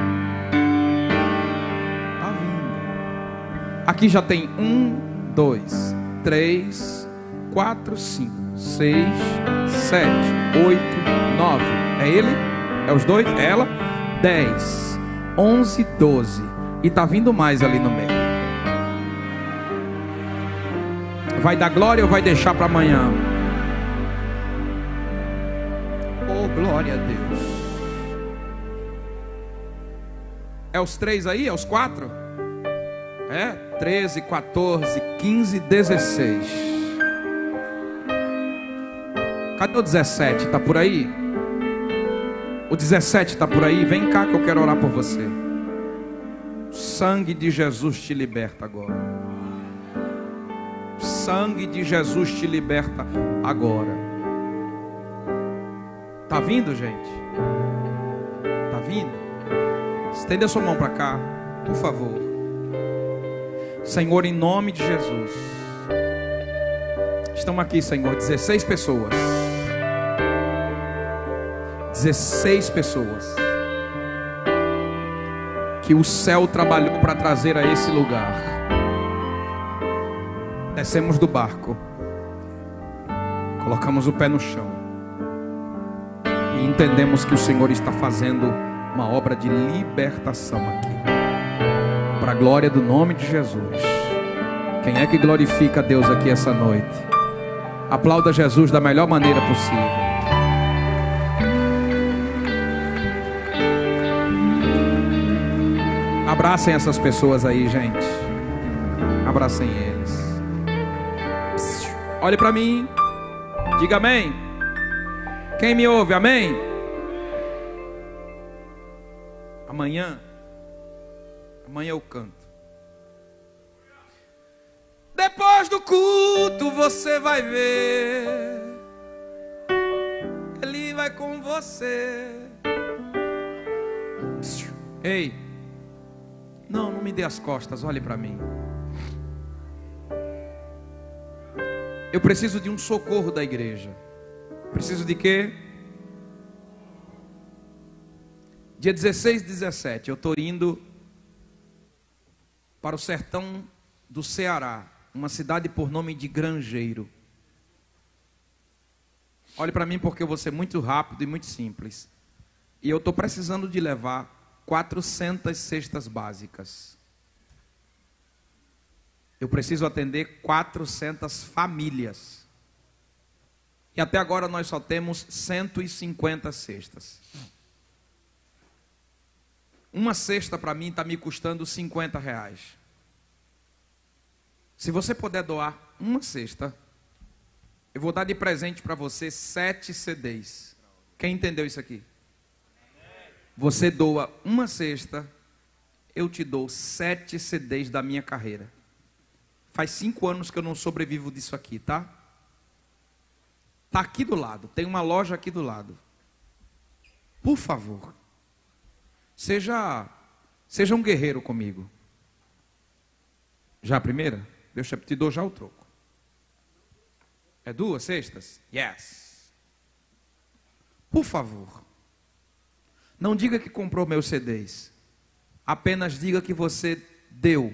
Tá vindo. Aqui já tem um, dois, três, quatro, cinco, seis, sete, oito, nove. É ele? É os dois? É ela? Dez, onze, doze. E tá vindo mais ali no meio. Vai dar glória ou vai deixar para amanhã? Oh, glória a Deus. É os três aí? É os quatro? É? treze, quatorze, quinze, dezesseis. Cadê o dezessete? Tá por aí? O dezessete tá por aí? Vem cá que eu quero orar por você. O sangue de Jesus te liberta agora. Sangue de Jesus te liberta agora. Tá vindo, gente? Tá vindo? Estenda a sua mão para cá, por favor. Senhor, em nome de Jesus. Estão aqui, Senhor, dezesseis pessoas. dezesseis pessoas que o céu trabalhou para trazer a esse lugar. Descemos do barco, colocamos o pé no chão e entendemos que o Senhor está fazendo uma obra de libertação aqui, para a glória do nome de Jesus. Quem é que glorifica a Deus aqui essa noite? Aplauda Jesus da melhor maneira possível. Abracem essas pessoas aí, gente. Abracem eles. Olhe para mim, diga amém. Quem me ouve, amém? Amanhã, amanhã eu canto. Depois do culto você vai ver, ele vai com você. Ei, não, não me dê as costas, olhe para mim. Eu preciso de um socorro da igreja. Preciso de quê? Dia dezesseis, dezessete, eu estou indo para o sertão do Ceará, uma cidade por nome de Grangeiro. Olhe para mim porque eu vou ser muito rápido e muito simples. E eu estou precisando de levar quatrocentas cestas básicas. Eu preciso atender quatrocentas famílias. E até agora nós só temos cento e cinquenta cestas. Uma cesta para mim está me custando cinquenta reais. Se você puder doar uma cesta, eu vou dar de presente para você sete C Ds. Quem entendeu isso aqui? Você doa uma cesta, eu te dou sete C Ds da minha carreira. Faz cinco anos que eu não sobrevivo disso aqui, tá? Tá aqui do lado, tem uma loja aqui do lado. Por favor, seja, seja um guerreiro comigo. Já a primeira? Deus te dou já o troco. É duas cestas? Yes. Por favor, não diga que comprou meus C Ds. Apenas diga que você deu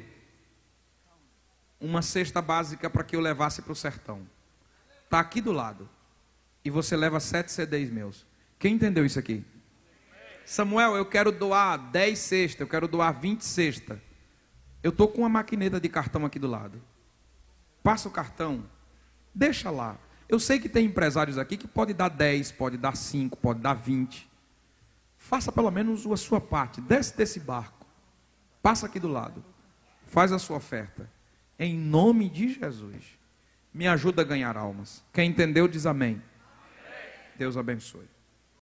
uma cesta básica para que eu levasse para o sertão. Está aqui do lado. E você leva sete C Ds meus. Quem entendeu isso aqui? Samuel, eu quero doar dez cestas, eu quero doar vinte cestas. Eu estou com uma maquineta de cartão aqui do lado. Passa o cartão. Deixa lá. Eu sei que tem empresários aqui que pode dar dez, pode dar cinco, pode dar vinte. Faça pelo menos a sua parte. Desce desse barco. Passa aqui do lado. Faz a sua oferta. Em nome de Jesus. Me ajuda a ganhar almas. Quem entendeu diz amém. Deus abençoe.